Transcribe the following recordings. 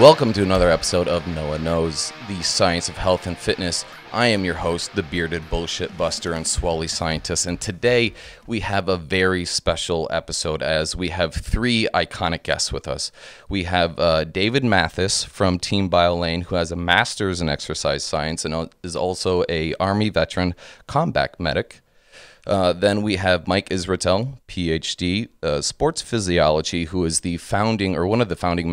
Welcome to another episode of Noah Knows, the science of health and fitness. I am your host, the bearded bullshit buster and swally scientist, and today we have a very special episode as we have three iconic guests with us. We have David Mathas from Team BioLayne, who has a master's in exercise science and is also an Army veteran combat medic. Then we have Mike Israetel, PhD, sports physiology, who is the founding or one of the founding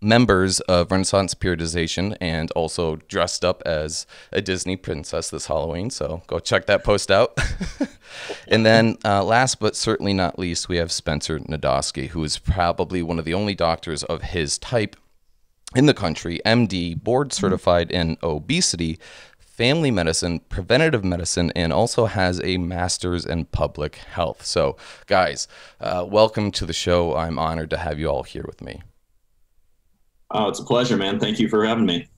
members of Renaissance Periodization and also dressed up as a Disney princess this Halloween. So go check that post out. And then last but certainly not least, we have Spencer Nadolsky, who is probably one of the only doctors of his type in the country, MD, board certified in obesity, family medicine, preventative medicine, and also has a master's in public health. So guys, welcome to the show. I'm honored to have you all here with me. Oh, it's a pleasure, man. Thank you for having me.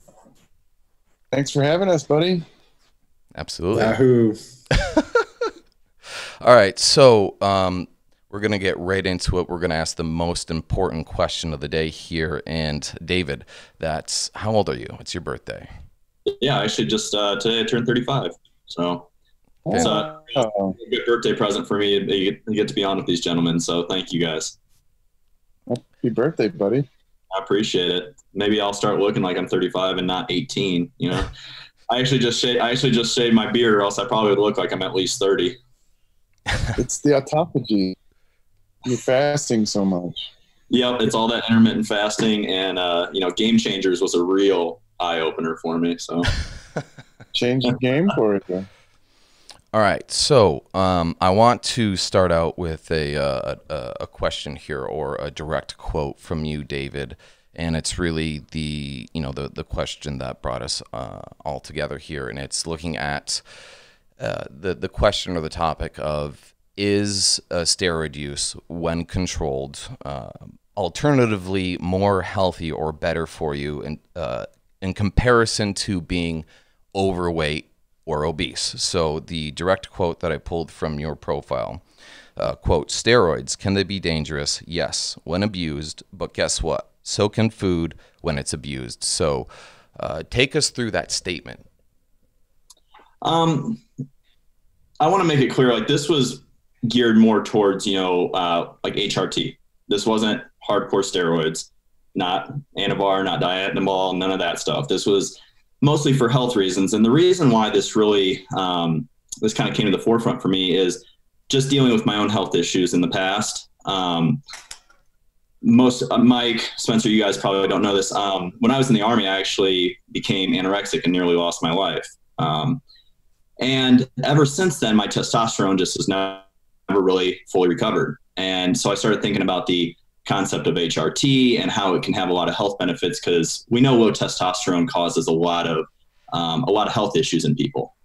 Thanks for having us, buddy. Absolutely. Yahoo. All right. So we're going to get right into it. We're going to ask the most important question of the day here. And David, that's how old are you? It's your birthday. Yeah, actually just today I turned 35, so it's a good birthday present for me. You get to be on with these gentlemen, so thank you guys. Happy birthday, buddy. I appreciate it. Maybe I'll start looking like I'm 35 and not 18, you know. I actually just shaved my beard, or else I probably would look like I'm at least 30. It's the autophagy. You're fasting so much. Yep, it's all that intermittent fasting, and you know, Game Changers was a real eye-opener for me, so change the game for it then. All right, so I want to start out with a question here, or a direct quote from you, David, and it's really the, you know, the question that brought us all together here, and it's looking at the question or the topic of, is steroid use, when controlled, alternatively more healthy or better for you in comparison to being overweight or obese. So the direct quote that I pulled from your profile, quote, steroids, can they be dangerous? Yes, when abused, but guess what? So can food when it's abused. So take us through that statement. I want to make it clear, like, this was geared more towards, you know, like HRT. This wasn't hardcore steroids. Not Anavar, not Diatomol, none of that stuff. This was mostly for health reasons. And the reason why this really, this kind of came to the forefront for me is just dealing with my own health issues in the past. Mike, Spencer, you guys probably don't know this. When I was in the Army, I actually became anorexic and nearly lost my life. And ever since then, my testosterone just has never really fully recovered. And so I started thinking about the concept of HRT and how it can have a lot of health benefits, because we know low testosterone causes a lot of health issues in people.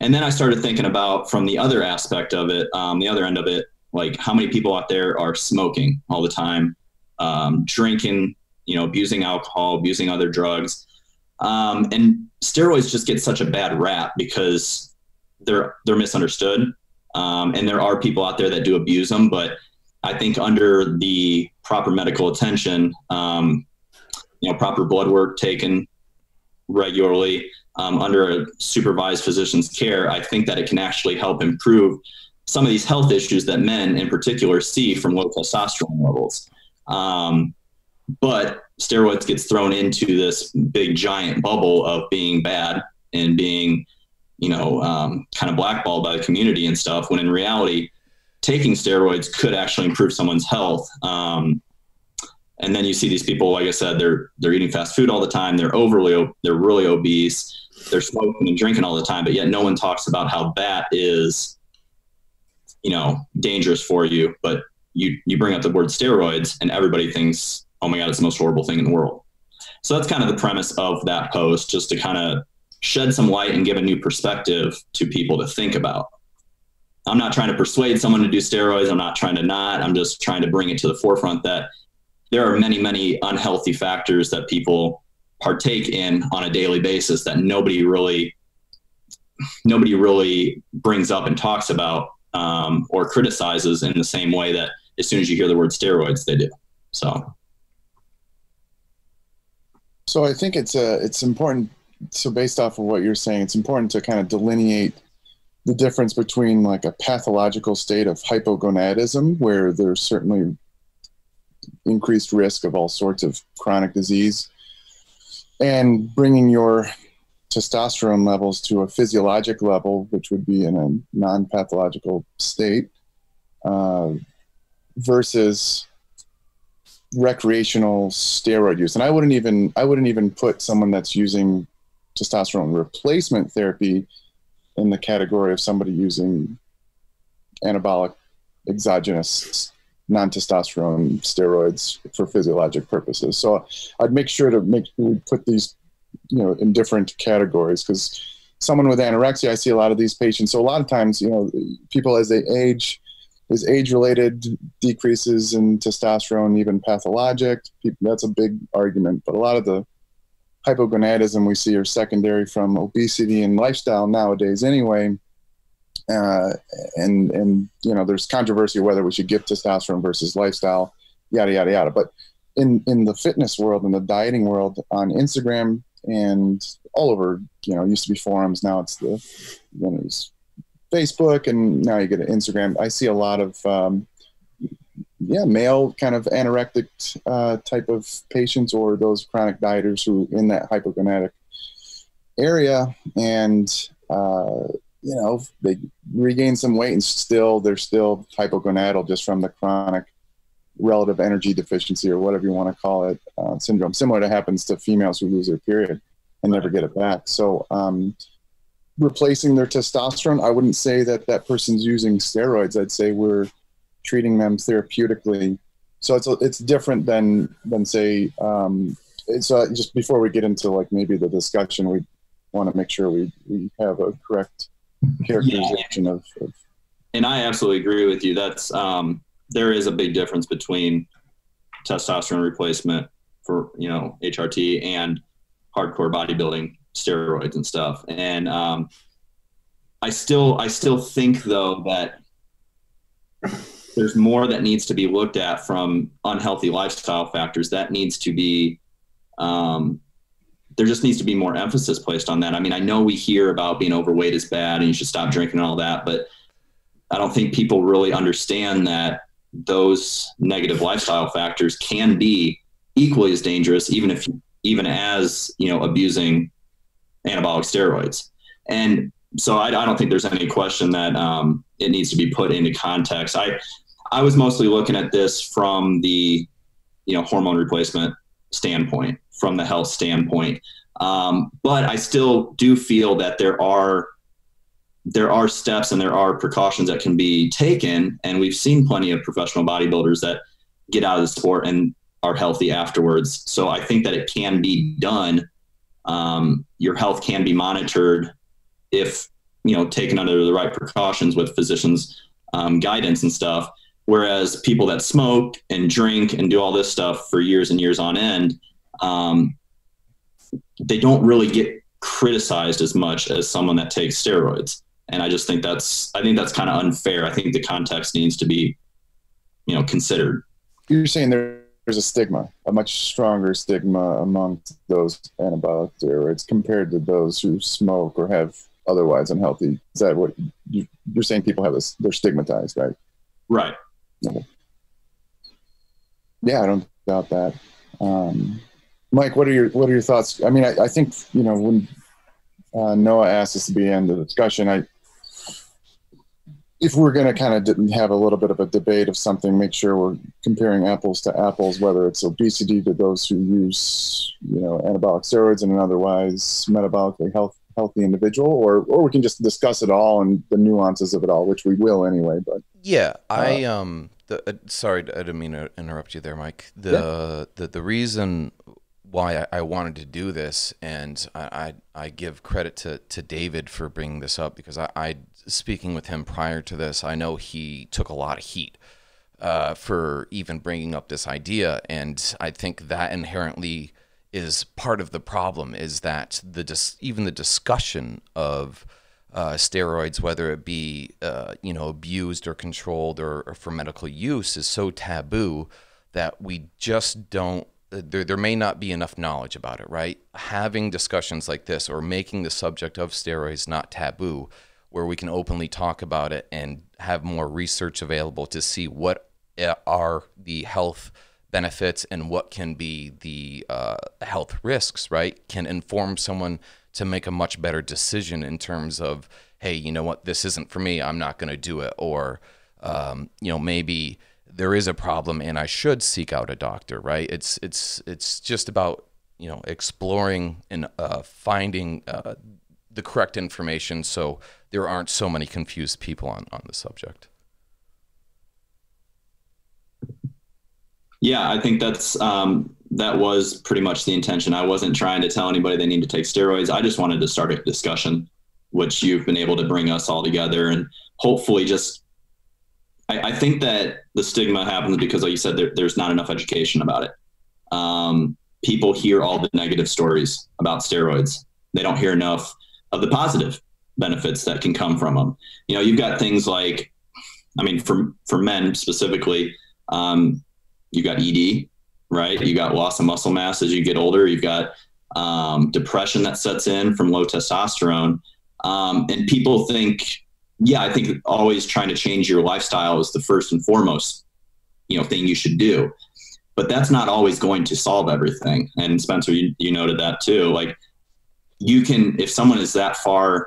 And then I started thinking about, from the other aspect of it, the other end of it, like how many people out there are smoking all the time, drinking, you know, abusing alcohol, abusing other drugs, and steroids just get such a bad rap because they're misunderstood, and there are people out there that do abuse them, but I think under the proper medical attention, you know, proper blood work taken regularly, under a supervised physician's care, I think that it can actually help improve some of these health issues that men in particular see from low testosterone levels. But steroids gets thrown into this big giant bubble of being bad and being, you know, kind of blackballed by the community and stuff, when in reality, taking steroids could actually improve someone's health. And then you see these people, like I said, they're eating fast food all the time. They're really obese. They're smoking and drinking all the time, but yet no one talks about how that is, you know, dangerous for you. But you bring up the word steroids and everybody thinks, oh my God, it's the most horrible thing in the world. So that's kind of the premise of that post, just to kind of shed some light and give a new perspective to people to think about. I'm not trying to persuade someone to do steroids. I'm just trying to bring it to the forefront that there are many, many unhealthy factors that people partake in on a daily basis that nobody really brings up and talks about, or criticizes in the same way that as soon as you hear the word steroids, they do. So. So I think it's important. So based off of what you're saying, it's important to kind of delineate the difference between like a pathological state of hypogonadism, where there's certainly increased risk of all sorts of chronic disease, and bringing your testosterone levels to a physiologic level, which would be in a non-pathological state, versus recreational steroid use. And I wouldn't even put someone that's using testosterone replacement therapy in the category of somebody using anabolic, exogenous, non-testosterone steroids for physiologic purposes. So I'd make sure to put these, you know, in different categories, because someone with anorexia, I see a lot of these patients. So a lot of times, you know, people as they age, is age-related decreases in testosterone even pathologic? That's a big argument. But a lot of the hypogonadism we see are secondary from obesity and lifestyle nowadays anyway. And you know, there's controversy whether we should give testosterone versus lifestyle, yada, yada, yada. But in the fitness world, in the dieting world, on Instagram and all over, you know, it used to be forums, now it's the, you know, it's Facebook, and now you get an Instagram. I see a lot of, male kind of anorectic type of patients, or those chronic dieters who in that hypogonadic area, and, you know, they regain some weight and still, they're still hypogonadal just from the chronic relative energy deficiency, or whatever you want to call it, syndrome, similar to happens to females who lose their period and never get it back. So, replacing their testosterone, I wouldn't say that that person's using steroids. I'd say we're treating them therapeutically. So it's different than say, so just before we get into like maybe the discussion, we want to make sure we have a correct characterization of. And I absolutely agree with you. That's, there is a big difference between testosterone replacement for, you know, HRT and hardcore bodybuilding steroids and stuff. And I still think though that there's more that needs to be looked at from unhealthy lifestyle factors. That needs to be there just needs to be more emphasis placed on that. I mean, I know we hear about being overweight is bad and you should stop drinking and all that, but I don't think people really understand that those negative lifestyle factors can be equally as dangerous, even as, you know, abusing anabolic steroids. And so I don't think there's any question that it needs to be put into context. I was mostly looking at this from the, you know, hormone replacement standpoint, from the health standpoint. But I still do feel that there are steps and there are precautions that can be taken. And we've seen plenty of professional bodybuilders that get out of the sport and are healthy afterwards. So I think that it can be done. Your health can be monitored if, you know, taken under the right precautions with physicians, guidance and stuff. Whereas people that smoke and drink and do all this stuff for years and years on end, they don't really get criticized as much as someone that takes steroids. And I just think that's kind of unfair. I think the context needs to be, you know, considered. You're saying there's a stigma, a much stronger stigma among those anabolic steroids compared to those who smoke or have otherwise unhealthy. Is that what you're saying? People have this, they're stigmatized, right? Right. Okay. Yeah, I don't doubt that. Mike, what are your thoughts? I mean, I think, you know, when Noah asked us to be in the discussion, if we're going to kind of have a little bit of a debate of something, make sure we're comparing apples to apples, whether it's obesity to those who use, you know, anabolic steroids and an otherwise metabolically healthy individual, or we can just discuss it all and the nuances of it all, which we will anyway. But yeah, sorry, I didn't mean to interrupt you there, Mike. The reason why I wanted to do this, and I give credit to David for bringing this up, because I speaking with him prior to this, I know he took a lot of heat for even bringing up this idea, and I think that inherently is part of the problem, is that even the discussion of steroids, whether it be you know, abused or controlled or for medical use, is so taboo that we just don't there may not be enough knowledge about it, right? Having discussions like this, or making the subject of steroids not taboo, where we can openly talk about it and have more research available to see what are the health benefits and what can be the health risks, right, can inform someone to make a much better decision in terms of, hey, you know what, this isn't for me, I'm not going to do it, or, you know, maybe there is a problem and I should seek out a doctor, right? It's just about, you know, exploring and finding the correct information so there aren't so many confused people on the subject. Yeah, I think that's that was pretty much the intention. I wasn't trying to tell anybody they need to take steroids. I just wanted to start a discussion, which you've been able to bring us all together, and hopefully just, I think that the stigma happens because, like you said, there's not enough education about it. People hear all the negative stories about steroids. They don't hear enough of the positive benefits that can come from them. You know, you've got things like, I mean, for men specifically, you got ED, right? You got loss of muscle mass as you get older. You've got depression that sets in from low testosterone. And people think, yeah, I think always trying to change your lifestyle is the first and foremost, you know, thing you should do. But that's not always going to solve everything. And Spencer, you noted that too. Like, you can, if someone is that far,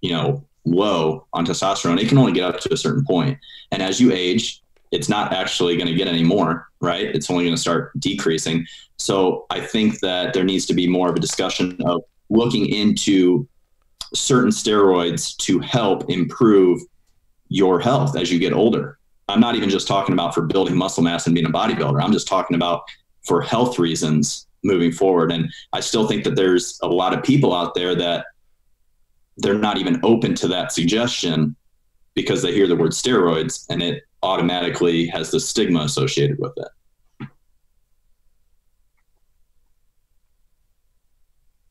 you know, low on testosterone, it can only get up to a certain point. And as you age, it's not actually going to get any more, right? It's only going to start decreasing. So I think that there needs to be more of a discussion of looking into certain steroids to help improve your health as you get older. I'm not even just talking about for building muscle mass and being a bodybuilder. I'm just talking about for health reasons moving forward. And I still think that there's a lot of people out there that they're not even open to that suggestion because they hear the word steroids and it automatically has the stigma associated with it.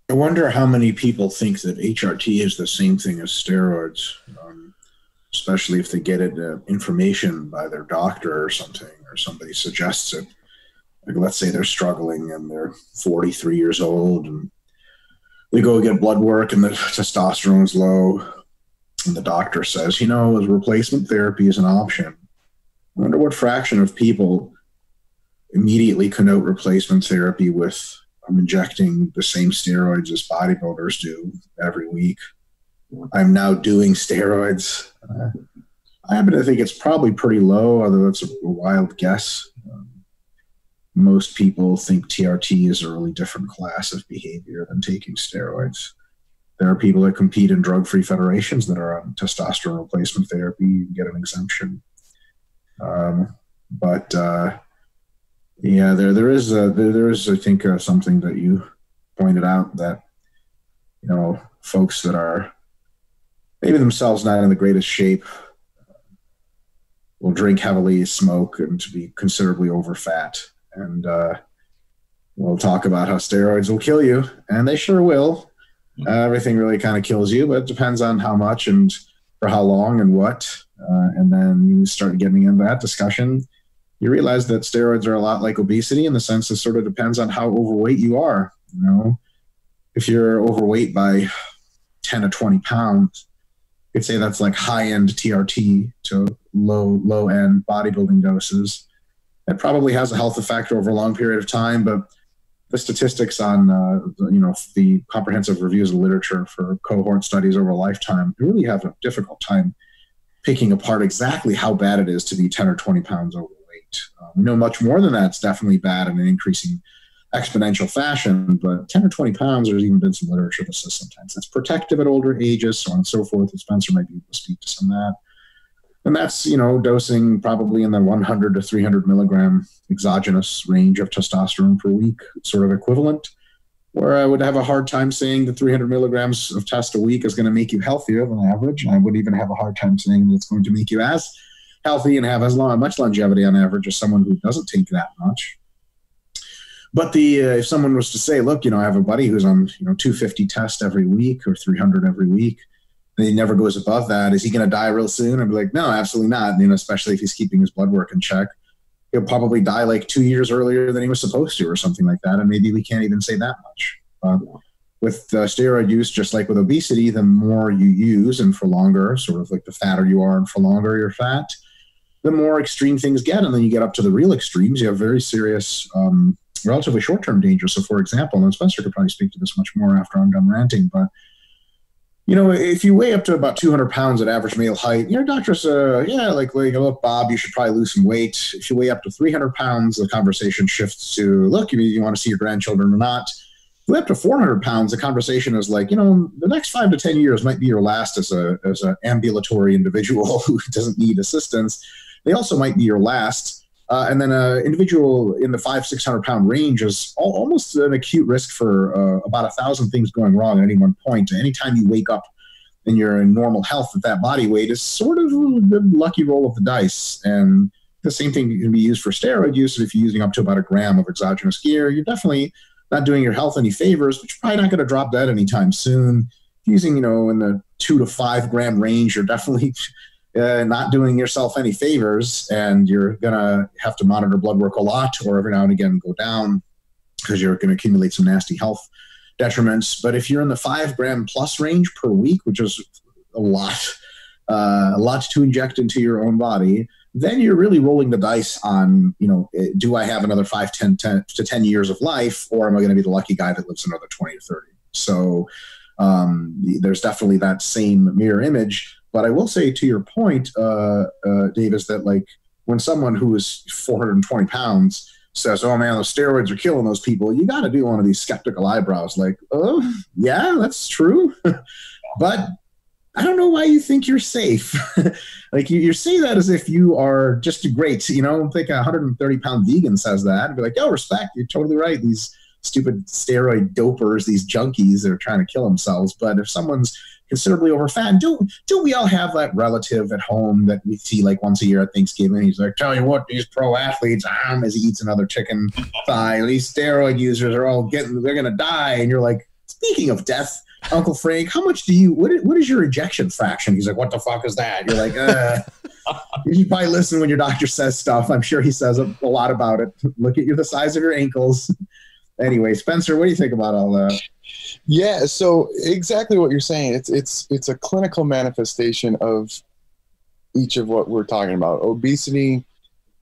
I wonder how many people think that HRT is the same thing as steroids, especially if they get it information by their doctor or something, or somebody suggests it. Like, let's say they're struggling and they're 43 years old and they go get blood work and the testosterone's low and the doctor says, you know, replacement therapy is an option. I wonder what fraction of people immediately connote replacement therapy with, I'm injecting the same steroids as bodybuilders do every week. I'm now doing steroids. I happen to think it's probably pretty low, although that's a wild guess. Most people think TRT is a really different class of behavior than taking steroids. There are people that compete in drug-free federations that are on testosterone replacement therapy. You can get an exemption. Yeah, there is, I think, something that you pointed out, that, you know, folks that are maybe themselves not in the greatest shape will drink heavily, smoke, and to be considerably over fat. And we'll talk about how steroids will kill you, and they sure will. Everything really kind of kills you, but it depends on how much and for how long and what. And then you start getting into that discussion. You realize that steroids are a lot like obesity in the sense it sort of depends on how overweight you are. You know, if you're overweight by 10 or 20 pounds, you could say that's like high-end TRT to low-end bodybuilding doses. It probably has a health effect over a long period of time, but the statistics on, you know, the comprehensive reviews of literature for cohort studies over a lifetime, you really have a difficult time picking apart exactly how bad it is to be 10 or 20 pounds overweight. We know much more than that's definitely bad in an increasing exponential fashion, but 10 or 20 pounds, there's even been some literature that says sometimes that's protective at older ages, so on and so forth. And Spencer might be able to speak to some of that. And that's, you know, dosing probably in the 100 to 300 milligram exogenous range of testosterone per week, sort of equivalent, where I would have a hard time saying that 300 milligrams of test a week is going to make you healthier than average. And I would even have a hard time saying that it's going to make you as healthy and have as much longevity on average as someone who doesn't take that much. But the if someone was to say, look, you know, I have a buddy who's on, you know, 250 test every week or 300 every week, and he never goes above that, is he going to die real soon? I'd be like, no, absolutely not. You know, especially if he's keeping his blood work in check. he'll probably die like 2 years earlier than he was supposed to or something like that. And maybe we can't even say that much. With steroid use, just like with obesity, the more you use and for longer, sort of like the fatter you are and for longer you're fat, the more extreme things get. And then you get up to the real extremes. You have very serious, relatively short-term danger. So for example, and Spencer could probably speak to this much more after I'm done ranting, but you know, if you weigh up to about 200 pounds at average male height, your doctor's, look, Bob, you should probably lose some weight. If you weigh up to 300 pounds, the conversation shifts to, look, you want to see your grandchildren or not. If you weigh up to 400 pounds, the conversation is like, you know, the next 5 to 10 years might be your last as an ambulatory individual who doesn't need assistance. They also might be your last. And then an individual in the 500-600 pound range is almost an acute risk for about 1,000 things going wrong at any one point. Anytime you wake up and you're in normal health at that body weight is sort of a good lucky roll of the dice. And the same thing can be used for steroid use. If you're using up to about a gram of exogenous gear, you're definitely not doing your health any favors, but you're probably not going to drop that anytime soon. If you're using, you know, in the 2 to 5 gram range, you're definitely not doing yourself any favors, and you're going to have to monitor blood work a lot or every now and again go down because you're going to accumulate some nasty health detriments. But if you're in the 5 gram plus range per week, which is a lot to inject into your own body, then you're really rolling the dice on, you know, do I have another 5 to 10 years of life, or am I going to be the lucky guy that lives another 20 to 30? So there's definitely that same mirror image. But I will say to your point, Dave, is that like when someone who is 420 pounds says, oh, man, those steroids are killing those people, you got to do one of these skeptical eyebrows like, oh, yeah, that's true. But I don't know why you think you're safe. Like you say that as if you are just great. You know, like a 130-pound vegan says that and be like, oh, respect. You're totally right. These stupid steroid dopers, these junkies that are trying to kill themselves. But if someone's considerably over fat, do we all have that relative at home that we see like once a year at Thanksgiving? He's like, tell you what, these pro athletes, as he eats another chicken thigh, these steroid users are all they're going to die. And you're like, speaking of death, Uncle Frank, how much what is your ejection fraction? He's like, what the fuck is that? You're like, you should probably listen when your doctor says stuff. I'm sure he says a lot about it. Look at the size of your ankles. Anyway, Spencer, what do you think about all that? Yeah, so exactly what you're saying. It's a clinical manifestation of each of what we're talking about: obesity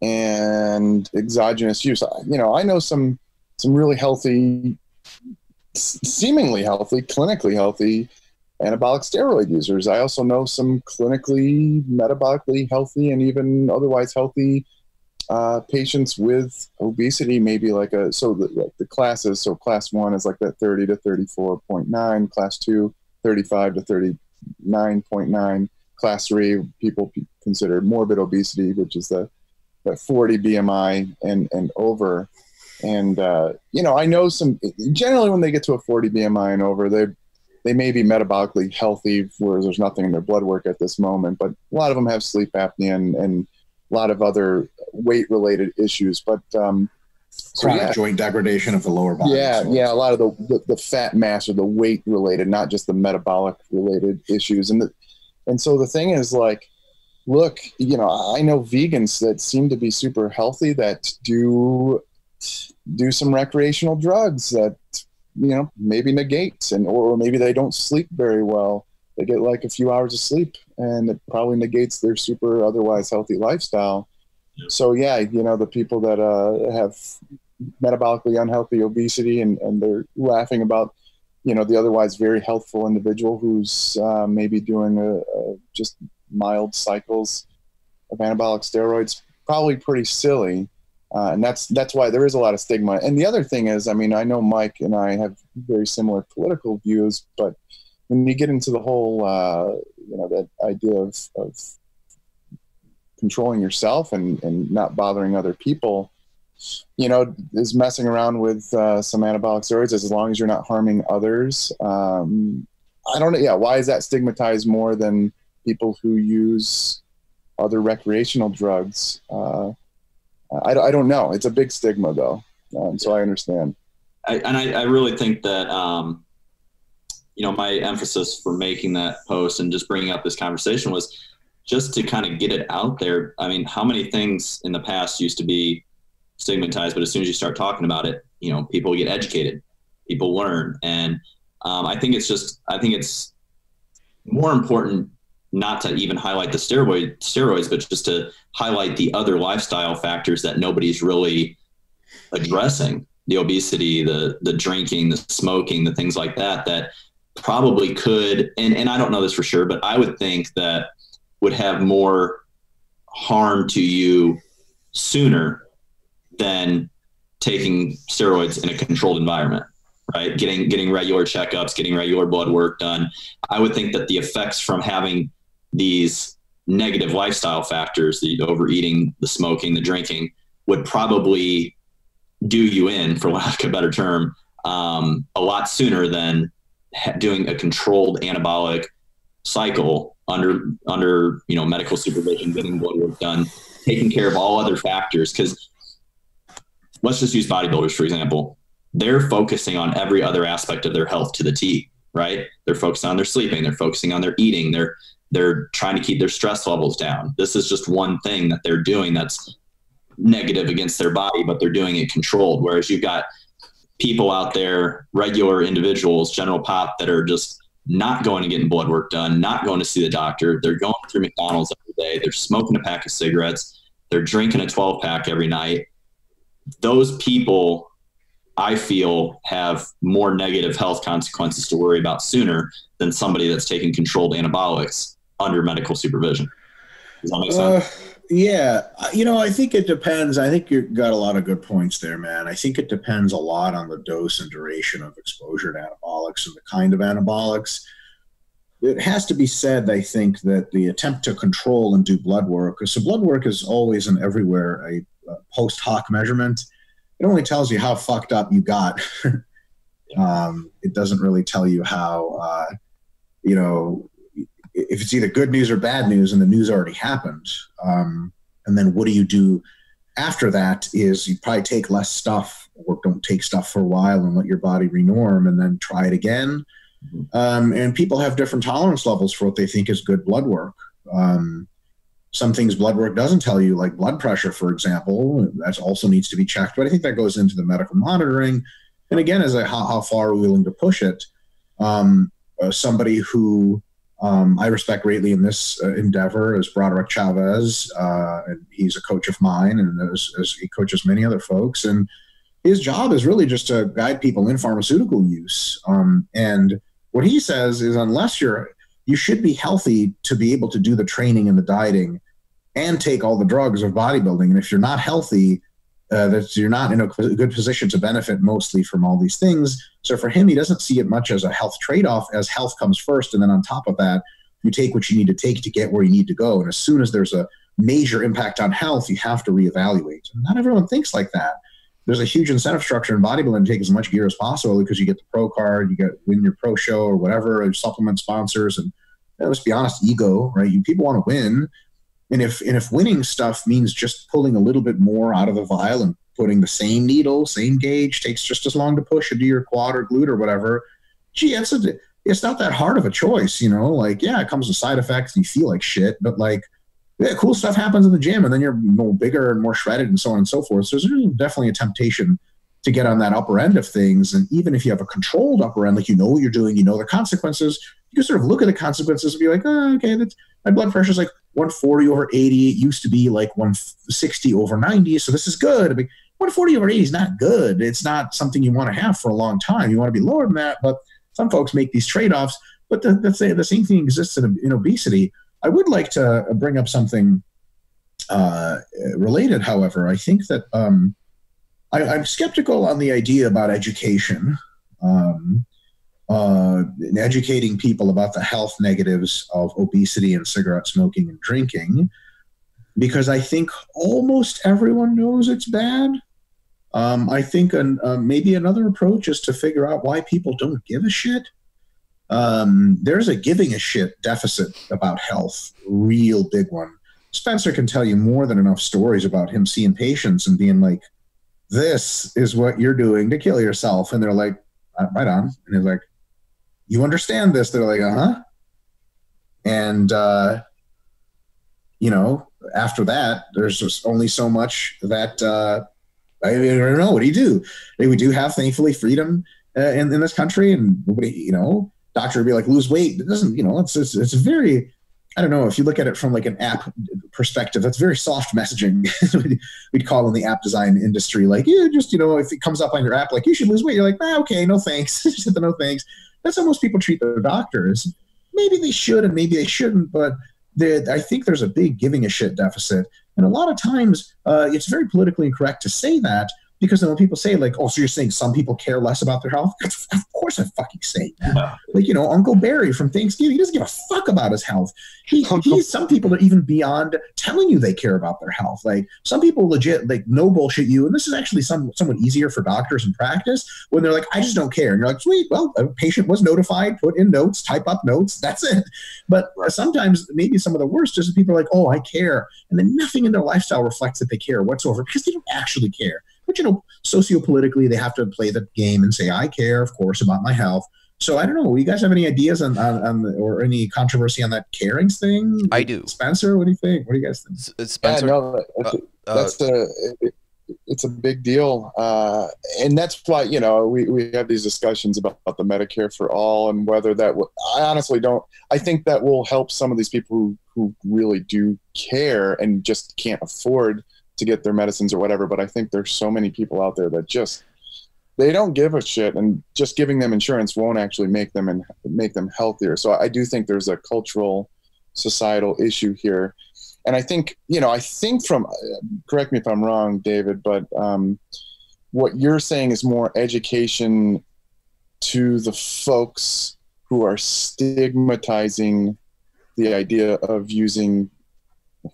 and exogenous use. You know, I know some really healthy, seemingly healthy, clinically healthy anabolic steroid users. I also know some clinically, metabolically healthy, and even otherwise healthy patients with obesity, maybe like the classes. So class 1 is like that 30 to 34.9, class 2, 35 to 39.9, class 3, people consider morbid obesity, which is the 40 BMI and over. And, you know, I know generally when they get to a 40 BMI and over, they may be metabolically healthy, whereas there's nothing in their blood work at this moment, but a lot of them have sleep apnea and a lot of other weight-related issues, but joint degradation of the lower body. Yeah, so yeah, a lot of the fat mass or the weight-related, not just the metabolic-related issues. And so the thing is, like, look, you know, I know vegans that seem to be super healthy that do some recreational drugs that, you know, maybe negates, and or maybe they don't sleep very well. They get like a few hours of sleep, and it probably negates their super otherwise healthy lifestyle. So yeah, you know, the people that have metabolically unhealthy obesity and they're laughing about, you know, the otherwise very healthful individual who's maybe doing just mild cycles of anabolic steroids, probably pretty silly. And that's why there is a lot of stigma. And the other thing is, I mean, I know Mike and I have very similar political views, but when you get into the whole, you know, that idea of controlling yourself and not bothering other people, you know, is messing around with some anabolic steroids as long as you're not harming others. I don't know. Yeah. Why is that stigmatized more than people who use other recreational drugs? I don't know. It's a big stigma, though. So I understand. I really think that, you know, my emphasis for making that post and just bringing up this conversation was just to kind of get it out there. I mean, how many things in the past used to be stigmatized, but as soon as you start talking about it, you know, people get educated, people learn. And I think it's more important not to even highlight the steroids, but just to highlight the other lifestyle factors that nobody's really addressing, the obesity, the drinking, the smoking, the things like that probably could, and I don't know this for sure, but I would think that would have more harm to you sooner than taking steroids in a controlled environment, right? Getting regular checkups, getting regular blood work done. I would think that the effects from having these negative lifestyle factors, the overeating, the smoking, the drinking, would probably do you in, for lack of a better term, a lot sooner than doing a controlled anabolic cycle under you know, medical supervision, getting blood work done, taking care of all other factors. Because let's just use bodybuilders, for example. They're focusing on every other aspect of their health to the T, right? They're focusing on their sleeping, they're focusing on their eating, they're trying to keep their stress levels down. This is just one thing that they're doing that's negative against their body, but they're doing it controlled. Whereas you've got people out there, regular individuals, general pop, that are just not going to get blood work done, not going to see the doctor. They're going through McDonald's every day. They're smoking a pack of cigarettes. They're drinking a 12 pack every night. Those people, I feel, have more negative health consequences to worry about sooner than somebody that's taking controlled anabolics under medical supervision. Does that make sense? Yeah. You know, I think it depends. I think you've got a lot of good points there, man. I think it depends a lot on the dose and duration of exposure to anabolics and the kind of anabolics. It has to be said, I think, that the attempt to control and do blood work, so blood work is always and everywhere a post hoc measurement. It only tells you how fucked up you got. It doesn't really tell you how, you know, if it's either good news or bad news, and the news already happened. And then what do you do after that is you probably take less stuff or don't take stuff for a while and let your body renorm and then try it again. And people have different tolerance levels for what they think is good blood work. Some things blood work doesn't tell you, like blood pressure, for example, that also needs to be checked. But I think that goes into the medical monitoring. And again, as a, how far are we willing to push it? Somebody who I respect greatly in this endeavor is Broderick Chavez. And he's a coach of mine, and he coaches many other folks. And his job is really just to guide people in pharmaceutical use. And what he says is, unless you should be healthy to be able to do the training and the dieting and take all the drugs of bodybuilding. And if you're not healthy, you're not in a good position to benefit mostly from all these things. So for him, he doesn't see it much as a health trade-off, as health comes first. And then on top of that, you take what you need to take to get where you need to go. And as soon as there's a major impact on health, you have to reevaluate. And not everyone thinks like that. There's a huge incentive structure in bodybuilding to take as much gear as possible because you get the pro card, you win your pro show or whatever, and supplement sponsors. And let's be honest, ego, right? People want to win. And if winning stuff means just pulling a little bit more out of the vial and putting the same needle, same gauge, takes just as long to push or do your quad or glute or whatever, gee, it's not that hard of a choice, you know? Like, yeah, it comes with side effects and you feel like shit, but like, yeah, cool stuff happens in the gym and then you're more bigger and more shredded and so on and so forth. So there's definitely a temptation to get on that upper end of things. And even if you have a controlled upper end, like you know what you're doing, you know the consequences, you can sort of look at the consequences and be like, oh, okay, my blood pressure is like 140 over 80. It used to be like 160 over 90. So this is good. 140 over 80 is not good. It's not something you want to have for a long time. You want to be lower than that. But some folks make these trade-offs. But the same thing exists in obesity. I would like to bring up something related, however. I think that I'm skeptical on the idea about education, and educating people about the health negatives of obesity and cigarette smoking and drinking, because I think almost everyone knows it's bad. I think maybe another approach is to figure out why people don't give a shit. There's a giving a shit deficit about health, real big one. Spencer can tell you more than enough stories about him seeing patients and being like, this is what you're doing to kill yourself. And they're like, right on. And he's like, you understand this? They're like, uh-huh. And you know, after that, there's just only so much that, I don't know, what do you do? We do have, thankfully, freedom in this country, and nobody, you know, doctor would be like, lose weight. It doesn't, you know, it's very, I don't know, if you look at it from like an app perspective, that's very soft messaging. We'd call in the app design industry, like, yeah, just, you know, if it comes up on your app, like, you should lose weight. You're like, ah, okay, no thanks. Just hit the no thanks. That's how most people treat their doctors. Maybe they should and maybe they shouldn't, but I think there's a big giving a shit deficit. And a lot of times it's very politically incorrect to say that, because then when people say, like, oh, so you're saying some people care less about their health? Of course I'm fucking saying that. Wow. Like, you know, Uncle Barry from Thanksgiving, he doesn't give a fuck about his health. He's some people that are even beyond telling you they care about their health. Like, some people legit, like, no bullshit you. And this is actually somewhat easier for doctors in practice when they're like, I just don't care. And you're like, sweet, well, a patient was notified, put in notes, type up notes, that's it. But sometimes maybe some of the worst is people are like, oh, I care. And then nothing in their lifestyle reflects that they care whatsoever, because they don't actually care. But, you know, sociopolitically, they have to play the game and say, I care, of course, about my health. So I don't know. You guys have any ideas on or any controversy on that caring thing? I do. Spencer, what do you think? What do you guys think? Spencer? Yeah, no, it's a big deal. And that's why, you know, we have these discussions about the Medicare for All and whether that will, I honestly don't. I think that will help some of these people who really do care and just can't afford to get their medicines or whatever. But I think there's so many people out there that just, they don't give a shit, and just giving them insurance won't actually make them healthier. So I do think there's a cultural, societal issue here. And I think, you know, from, correct me if I'm wrong, David, but what you're saying is more education to the folks who are stigmatizing the idea of using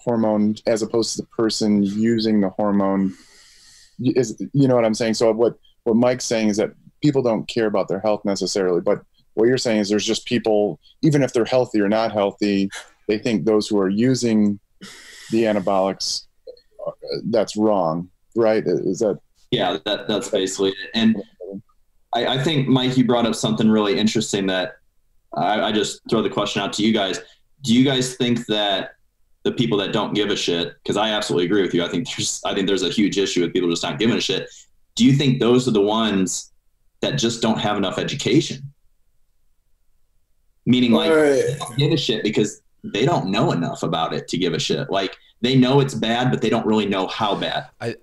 hormone as opposed to the person using the hormone. Is, you know what I'm saying? So what Mike's saying is that people don't care about their health necessarily, but what you're saying is there's just people, even if they're healthy or not healthy, they think those who are using the anabolics, that's wrong, right? Is that? Yeah, that's basically it. And I think, Mike, you brought up something really interesting that I just throw the question out to you guys. Do you guys think that the people that don't give a shit, because I absolutely agree with you, I think there's a huge issue with people just not giving a shit. Do you think those are the ones that just don't have enough education? Meaning, like, they don't give a shit because they don't know enough about it to give a shit. Like, they know it's bad, but they don't really know how bad. I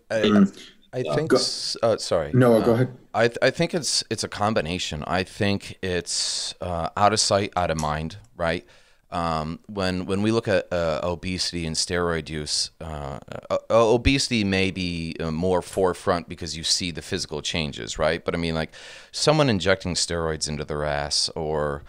think, sorry. Noah, go ahead. I think it's a combination. I think it's out of sight, out of mind, right? When we look at obesity and steroid use, obesity may be more forefront because you see the physical changes, right? But I mean, like, someone injecting steroids into their ass or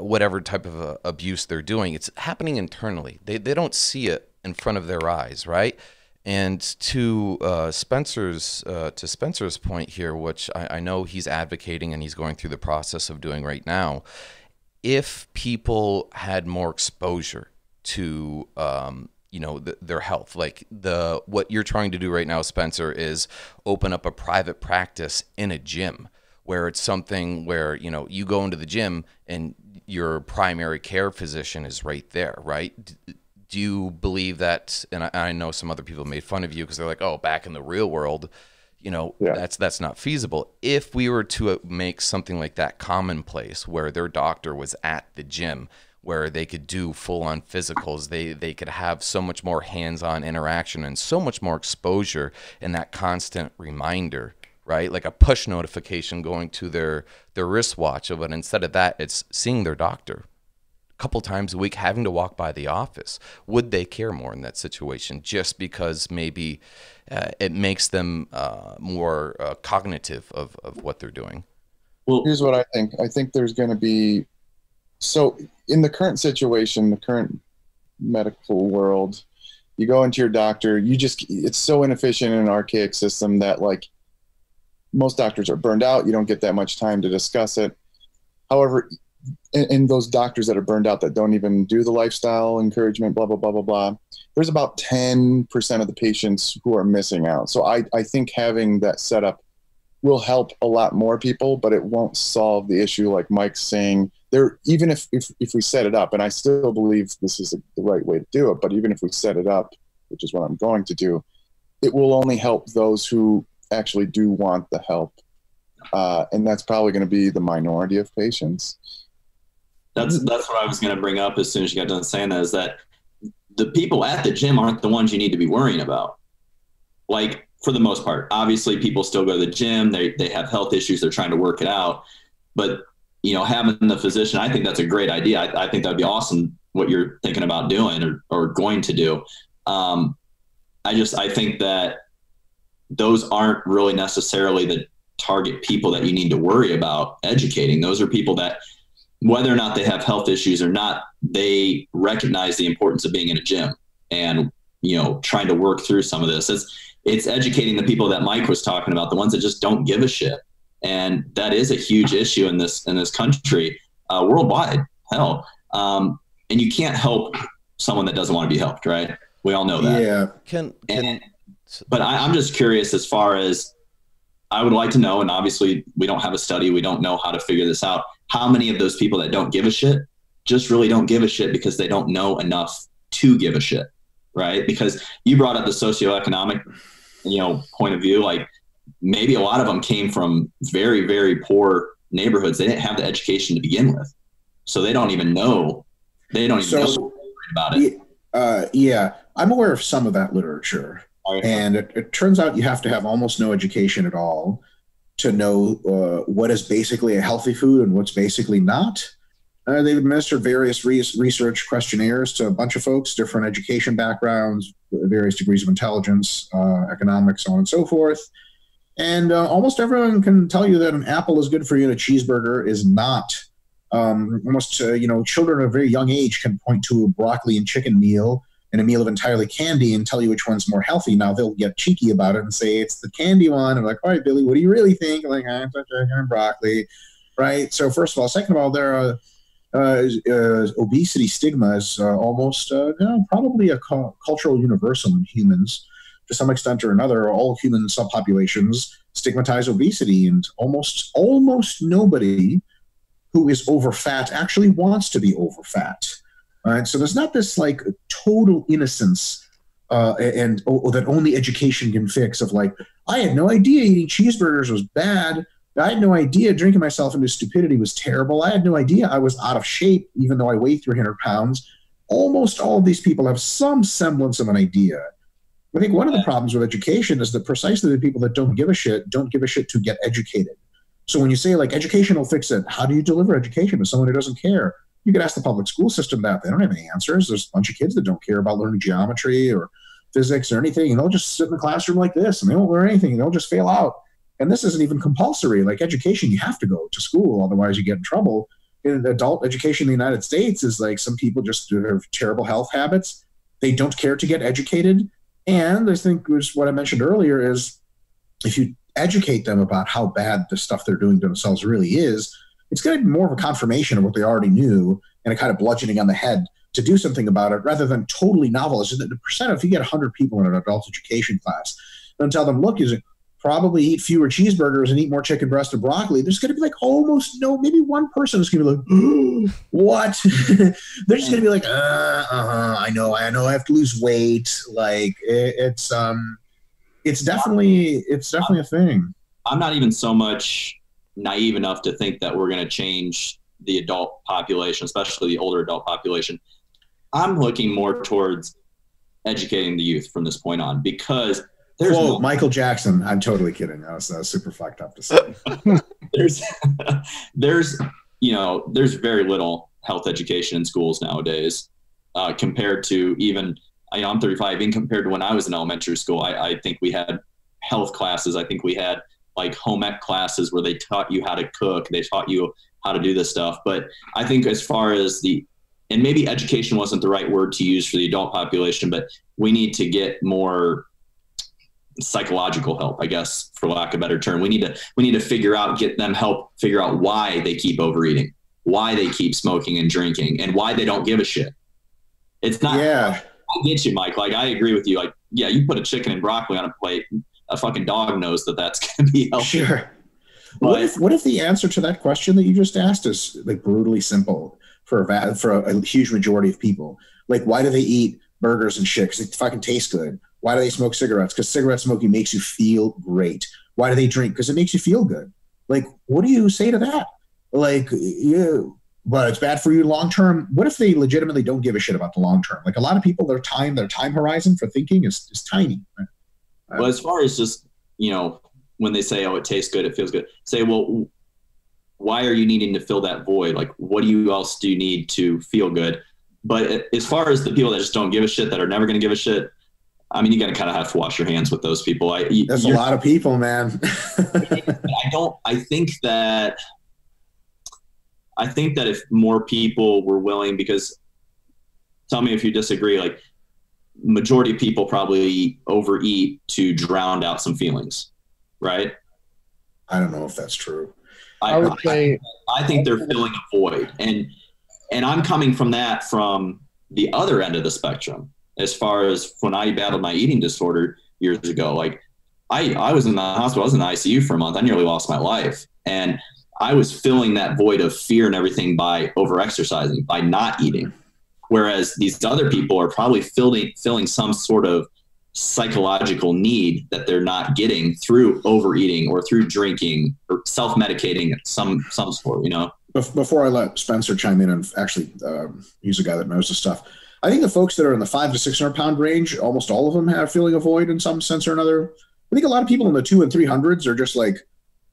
whatever type of abuse they're doing, it's happening internally. They don't see it in front of their eyes, right? And to Spencer's point here, which I know he's advocating and he's going through the process of doing right now, if people had more exposure to, you know, their health, like what you're trying to do right now, Spencer, is open up a private practice in a gym where it's something where, you know, you go into the gym and your primary care physician is right there, right? Do you believe that? And I know some other people made fun of you because they're like, oh, back in the real world, you know, yeah, that's not feasible. If we were to make something like that commonplace where their doctor was at the gym, where they could do full-on physicals, they could have so much more hands-on interaction and so much more exposure, and that constant reminder, right? Like a push notification going to their wristwatch, but instead of that, it's seeing their doctor a couple times a week, having to walk by the office. Would they care more in that situation just because maybe it makes them more cognitive of what they're doing? Well, here's what I think. I think there's going to be, so in the current situation, the current medical world, you go into your doctor, it's so inefficient in an archaic system that, like, most doctors are burned out. You don't get that much time to discuss it. However, and those doctors that are burned out that don't even do the lifestyle encouragement, blah, blah, blah, blah, blah, there's about 10% of the patients who are missing out. So I think having that set up will help a lot more people, but it won't solve the issue like Mike's saying there, even if we set it up, and I still believe this is the right way to do it, but even if we set it up, which is what I'm going to do, it will only help those who actually do want the help. And that's probably going to be the minority of patients. That's what I was going to bring up as soon as you got done saying that, is that the people at the gym aren't the ones you need to be worrying about. Like, for the most part, obviously people still go to the gym. They have health issues. They're trying to work it out, but you know, having the physician, I think that's a great idea. I think that'd be awesome what you're thinking about doing or going to do. I think that those aren't really necessarily the target people that you need to worry about educating. Those are people that, whether or not they have health issues or not, they recognize the importance of being in a gym and, you know, trying to work through some of this. It's educating the people that Mike was talking about, the ones that just don't give a shit. And that is a huge issue in this country, worldwide, hell. And you can't help someone that doesn't want to be helped, right? We all know that. Yeah. But I'm just curious, as far as, I would like to know, and obviously we don't have a study, we don't know how to figure this out, how many of those people that don't give a shit just really don't give a shit because they don't know enough to give a shit, right? Because you brought up the socioeconomic, you know, point of view. Like, maybe a lot of them came from very, very poor neighborhoods. They didn't have the education to begin with, so they don't even know. They don't even know about it. Yeah, I'm aware of some of that literature. And it turns out you have to have almost no education at all to know what is basically a healthy food and what's basically not. They've administered various research questionnaires to a bunch of folks, different education backgrounds, various degrees of intelligence, economics, so on and so forth. And almost everyone can tell you that an apple is good for you and a cheeseburger is not. Children at a very young age can point to a broccoli and chicken meal and a meal of entirely candy and tell you which one's more healthy. Now they'll get cheeky about it and say, it's the candy one. I'm like, all right, Billy, what do you really think? Like, I'm chicken and broccoli, right? So first of all, second of all, there are obesity stigma is probably a cultural universal in humans. To some extent or another, all human subpopulations stigmatize obesity, and almost nobody who is over fat actually wants to be over fat. All right, so there's not this like total innocence that only education can fix of like, I had no idea eating cheeseburgers was bad. I had no idea drinking myself into stupidity was terrible. I had no idea I was out of shape, even though I weigh 300 pounds. Almost all of these people have some semblance of an idea. I think one of the problems with education is that precisely the people that don't give a shit to get educated. So when you say like education will fix it, how do you deliver education to someone who doesn't care? You could ask the public school system that. They don't have any answers. There's a bunch of kids that don't care about learning geometry or physics or anything, and they'll just sit in a classroom like this and they won't learn anything and they'll just fail out. And this isn't even compulsory. Like education, you have to go to school, otherwise you get in trouble. In adult education in the United States is like some people just have terrible health habits. They don't care to get educated. And I think what I mentioned earlier is if you educate them about how bad the stuff they're doing to themselves really is, it's going to be more of a confirmation of what they already knew and a kind of bludgeoning on the head to do something about it rather than totally novelist. The percent, if you get 100 people in an adult education class and tell them, look, you probably eat fewer cheeseburgers and eat more chicken breast and broccoli, there's going to be like almost no, maybe one person is going to be like, what? They're just going to be like, I know I have to lose weight. Like it's definitely a thing. I'm not even so much naive enough to think that we're going to change the adult population, especially the older adult population. I'm looking more towards educating the youth from this point on, because there's Michael Jackson. I'm totally kidding. I was super fucked up to say. there's very little health education in schools nowadays, compared to even, I'm 35, even compared to when I was in elementary school. I think we had health classes. I think we had like home ec classes where they taught you how to cook. They taught you how to do this stuff. But I think as far as and maybe education wasn't the right word to use for the adult population, but we need to get more psychological help, I guess, for lack of a better term. We need to get them help figure out why they keep overeating, why they keep smoking and drinking, and why they don't give a shit. It's not, yeah. I get you, Mike. Like, I agree with you. Like, yeah, you put a chicken and broccoli on a plate, a fucking dog knows that's going to be healthy. Sure. But what if the answer to that question that you just asked is like brutally simple for a huge majority of people? Like, why do they eat burgers and shit? Because they fucking taste good. Why do they smoke cigarettes? Because cigarette smoking makes you feel great. Why do they drink? Because it makes you feel good. Like, what do you say to that? Like, you, but it's bad for you long-term. What if they legitimately don't give a shit about the long-term? Like, a lot of people, their time horizon for thinking is tiny. Right? Well, as far as just, you know, when they say, oh, it tastes good, it feels good, say, well, why are you needing to fill that void? Like, what else do you need to feel good? But as far as the people that just don't give a shit, that are never going to give a shit, I mean, you got to kind of have to wash your hands with those people. There's a lot of people, man. I think that if more people were willing, because tell me if you disagree, like majority of people probably overeat to drown out some feelings, right? I don't know if that's true. I think they're filling a void. And I'm coming from that from the other end of the spectrum. As far as when I battled my eating disorder years ago, like I was in the hospital, I was in the ICU for a month. I nearly lost my life. And I was filling that void of fear and everything by overexercising, by not eating. Whereas these other people are probably filling some sort of psychological need that they're not getting through overeating or through drinking or self-medicating some sort, you know. Before I let Spencer chime in, and actually he's a guy that knows this stuff, I think the folks that are in the 500 to 600 pound range, almost all of them have feeling a void in some sense or another. I think a lot of people in the 200 and 300s are just like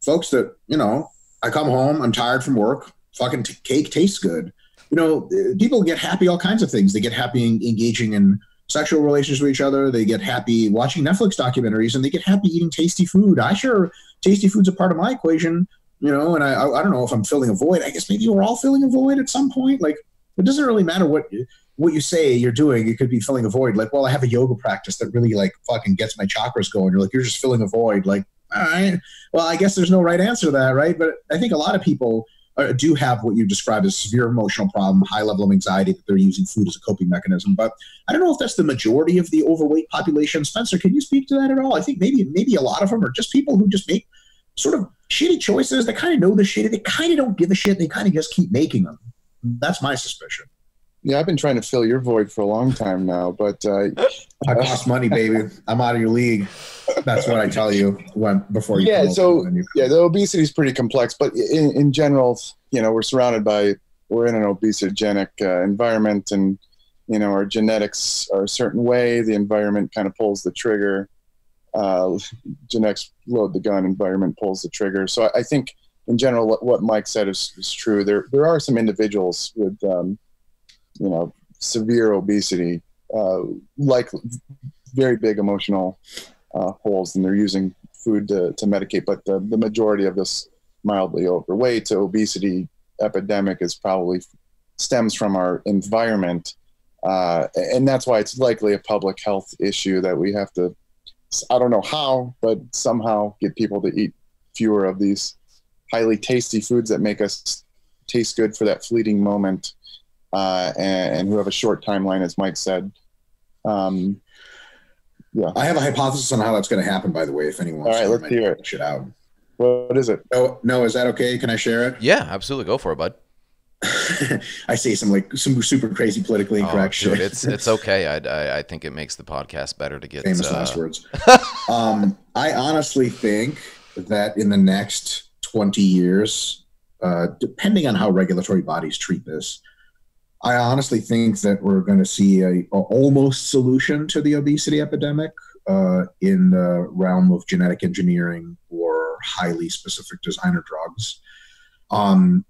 folks that, you know, I come home, I'm tired from work, fucking cake tastes good. You know, people get happy all kinds of things. They get happy engaging in sexual relations with each other. They get happy watching Netflix documentaries, and they get happy eating tasty food. Tasty food's a part of my equation, you know, and I don't know if I'm filling a void. I guess maybe we're all filling a void at some point. Like, it doesn't really matter what you say you're doing. You could be filling a void. Like, well, I have a yoga practice that really like fucking gets my chakras going. You're like, you're just filling a void. Like, all right, well, I guess there's no right answer to that, right? But I think a lot of people do have what you describe as severe emotional problem, high level of anxiety, that they're using food as a coping mechanism. But I don't know if that's the majority of the overweight population. Spencer, can you speak to that at all? I think maybe a lot of them are just people who just make sort of shitty choices. They kind of know the shitty. They kind of don't give a shit. They kind of just keep making them. That's my suspicion. Yeah, I've been trying to fill your void for a long time now, but I cost money, baby. I'm out of your league. That's what I tell you before you. Yeah, so the obesity is pretty complex, but in general, you know, we're in an obesogenic environment, and you know, our genetics are a certain way. The environment kind of pulls the trigger. Genetics load the gun. Environment pulls the trigger. So I think in general, what Mike said is true. There are some individuals with you know, severe obesity, like very big emotional holes, and they're using food to medicate. But the majority of this mildly overweight to obesity epidemic is probably stems from our environment. And that's why it's likely a public health issue that we have to, I don't know how, but somehow get people to eat fewer of these highly tasty foods that make us taste good for that fleeting moment. And who have a short timeline, as Mike said. Yeah, I have a hypothesis on how that's going to happen. By the way, if anyone, all right, let's hear it. Shit out. What is it? Oh no, is that okay? Can I share it? Yeah, absolutely. Go for it, bud. I say some super crazy politically incorrect shit. It's okay. I think it makes the podcast better to get famous last words. I honestly think that in the next 20 years, depending on how regulatory bodies treat this, I honestly think that we're going to see a almost solution to the obesity epidemic in the realm of genetic engineering or highly specific designer drugs.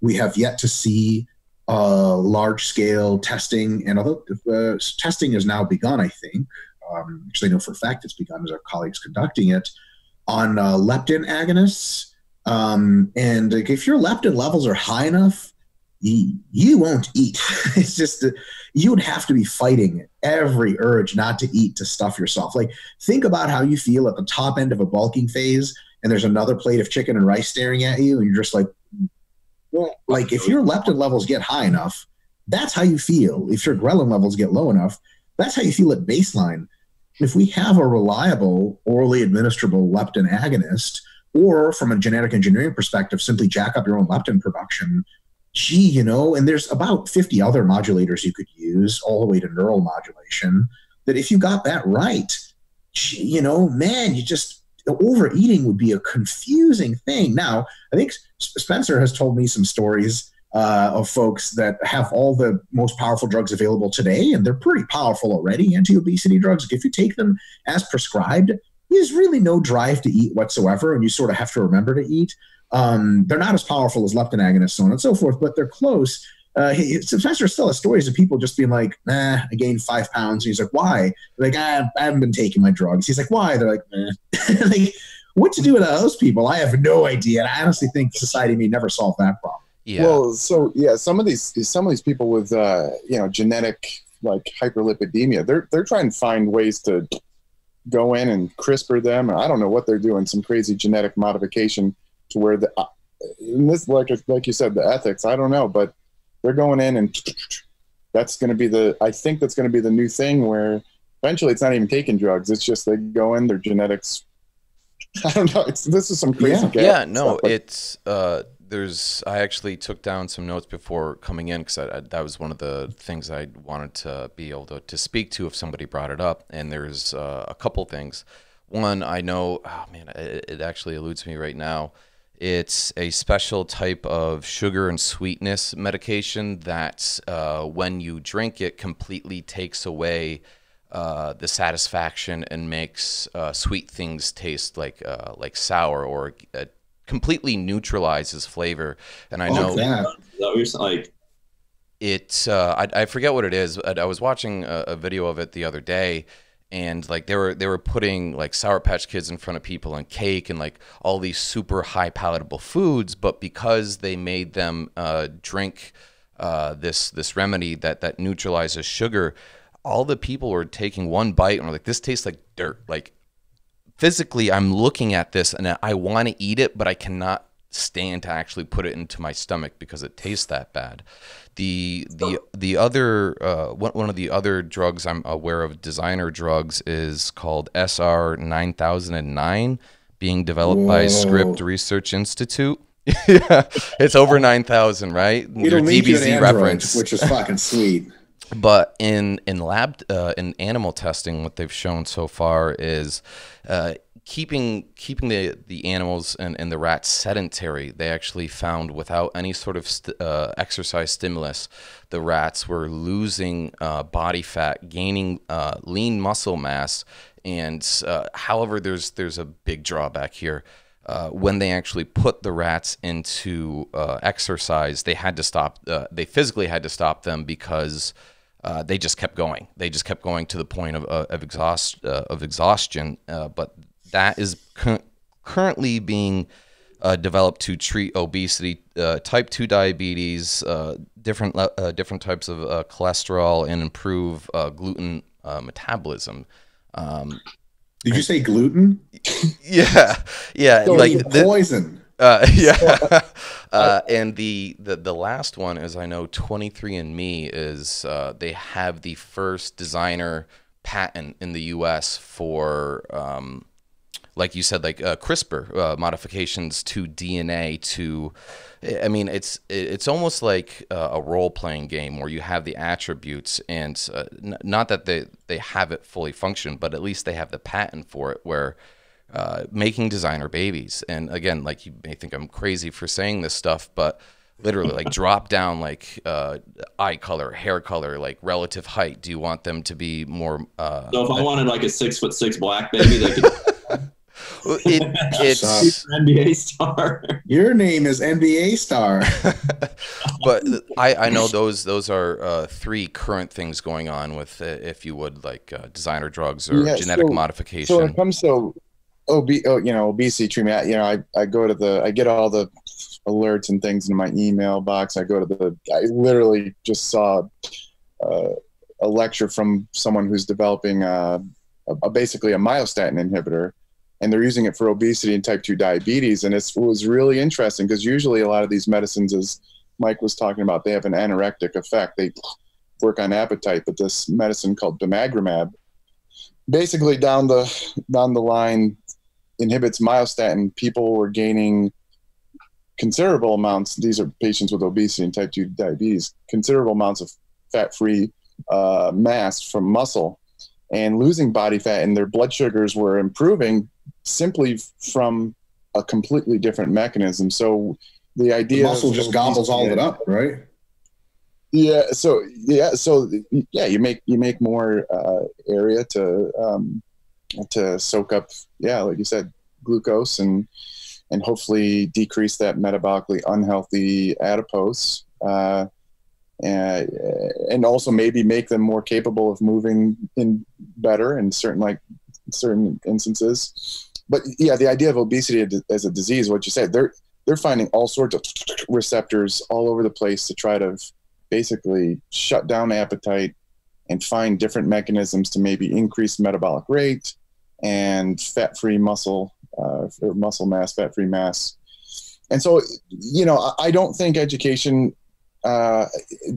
We have yet to see large-scale testing, and although testing has now begun, I think, which they know for a fact it's begun as our colleagues conducting it, on leptin agonists. And if your leptin levels are high enough, you won't eat. It's just you would have to be fighting every urge not to eat to stuff yourself. Like, think about how you feel at the top end of a bulking phase, and there's another plate of chicken and rice staring at you, and you're just like, well, like if your leptin levels get high enough, that's how you feel. If your ghrelin levels get low enough, that's how you feel at baseline. If we have a reliable, orally administrable leptin agonist or from a genetic engineering perspective, simply jack up your own leptin production. Gee, you know, and there's about 50 other modulators you could use all the way to neural modulation that if you got that right, gee, you know, man, you just, overeating would be a confusing thing. Now, I think Spencer has told me some stories of folks that have all the most powerful drugs available today, and they're pretty powerful already, anti-obesity drugs. If you take them as prescribed, there's really no drive to eat whatsoever, and you sort of have to remember to eat. They're not as powerful as leptin agonists, so on and so forth, but they're close. Spencer still has stories of people just being like, nah, I gained 5 pounds. And he's like, why? They're like, I haven't been taking my drugs. He's like, why? They're like, nah. Like, what to do with those people? I have no idea. And I honestly think society may never solve that problem. Yeah. Well, so yeah, some of these people with you know, genetic like hyperlipidemia, they're trying to find ways to go in and CRISPR them. I don't know what they're doing, some crazy genetic modification to where the and this like you said, the ethics, I don't know, but they're going in and that's going to be the, I think that's going to be the new thing where eventually it's not even taking drugs. It's just they go in, their genetics. I don't know. This is some crazy gap. Yeah, no, it's, I actually took down some notes before coming in because that was one of the things I wanted to be able to speak to if somebody brought it up. And there's a couple things. One, I know, oh man, it actually eludes me right now. It's a special type of sugar and sweetness medication that when you drink it completely takes away the satisfaction and makes sweet things taste like sour, or completely neutralizes flavor. And I know that like it. I forget what it is. I was watching a video of it the other day. And like they were putting like Sour Patch Kids in front of people and cake and like all these super high palatable foods, but because they made them drink this remedy that neutralizes sugar, all the people were taking one bite and were like, this tastes like dirt. Like physically I'm looking at this and I want to eat it, but I cannot stand to actually put it into my stomach because it tastes that bad. The other one of the other drugs I'm aware of, designer drugs, is called SR 9009, being developed by Scripps Research Institute. Yeah, it's over 9,000, right? Your DBZ reference, which is fucking sweet. But in lab in animal testing, what they've shown so far is keeping the animals and the rats sedentary. They actually found without any sort of exercise stimulus, the rats were losing body fat, gaining lean muscle mass. And however, there's a big drawback here. When they actually put the rats into exercise, they had to stop. They physically had to stop them because they just kept going. They just kept going to the point of exhaustion. But that is currently being developed to treat obesity, type 2 diabetes, different types of cholesterol, and improve gluten metabolism. Did you say gluten? Yeah, yeah, so like poison. Yeah. And the last one is, I know 23andMe is they have the first designer patent in the U.S. for like you said, like CRISPR modifications to DNA. To, I mean, it's almost like a role playing game where you have the attributes, and not that they have it fully functioned, but at least they have the patent for it, where making designer babies. And again, like, you may think I'm crazy for saying this stuff, but literally, like, drop down, like eye color, hair color, like relative height. Do you want them to be more so if I wanted like a 6'6" black baby that could it's NBA star. Your name is NBA star. But I know those are three current things going on with, if you would, like designer drugs or genetic modification. So when it comes to obesity treatment, you know, I go to I get all the alerts and things in my email box. I literally just saw a lecture from someone who's developing basically a myostatin inhibitor, and they're using it for obesity and type 2 diabetes. And it was really interesting because usually a lot of these medicines, as Mike was talking about, they have an anorectic effect. They work on appetite, but this medicine called bemagrumab, basically down the line, inhibits myostatin, people were gaining considerable amounts. These are patients with obesity and type 2 diabetes, considerable amounts of fat-free mass from muscle and losing body fat, and their blood sugars were improving simply from a completely different mechanism. So the idea the muscle just gobbles all of it up, right? Yeah. So, yeah. So yeah, you make more, area to soak up, yeah, like you said, glucose and hopefully decrease that metabolically unhealthy adipose, and also maybe make them more capable of moving in better in certain instances. But yeah, the idea of obesity as a disease, what you said, they're finding all sorts of receptors all over the place to try to basically shut down appetite and find different mechanisms to maybe increase metabolic rate and fat-free muscle, or muscle mass, fat-free mass. And so, you know, I don't think education,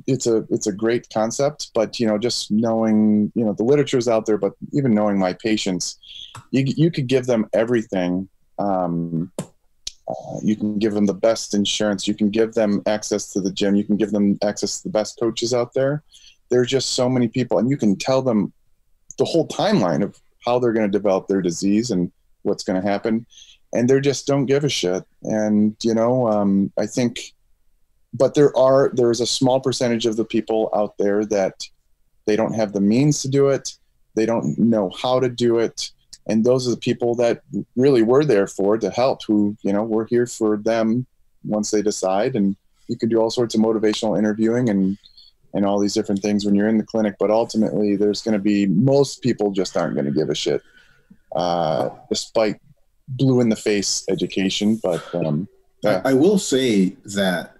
it's a great concept, but, you know, just knowing, you know, the literature's out there, but even knowing my patients, you could give them everything. You can give them the best insurance. You can give them access to the gym. You can give them access to the best coaches out there. There's just so many people, and you can tell them the whole timeline of how they're going to develop their disease and what's going to happen. And they just don't give a shit. And, you know, I think, but there is a small percentage of the people out there that they don't have the means to do it. They don't know how to do it. And those are the people that really we're there for, to help, who, you know, we're here for them once they decide. And you can do all sorts of motivational interviewing and all these different things when you're in the clinic, but ultimately there's going to be, most people just aren't going to give a shit, despite blue in the face education. But yeah. I will say that,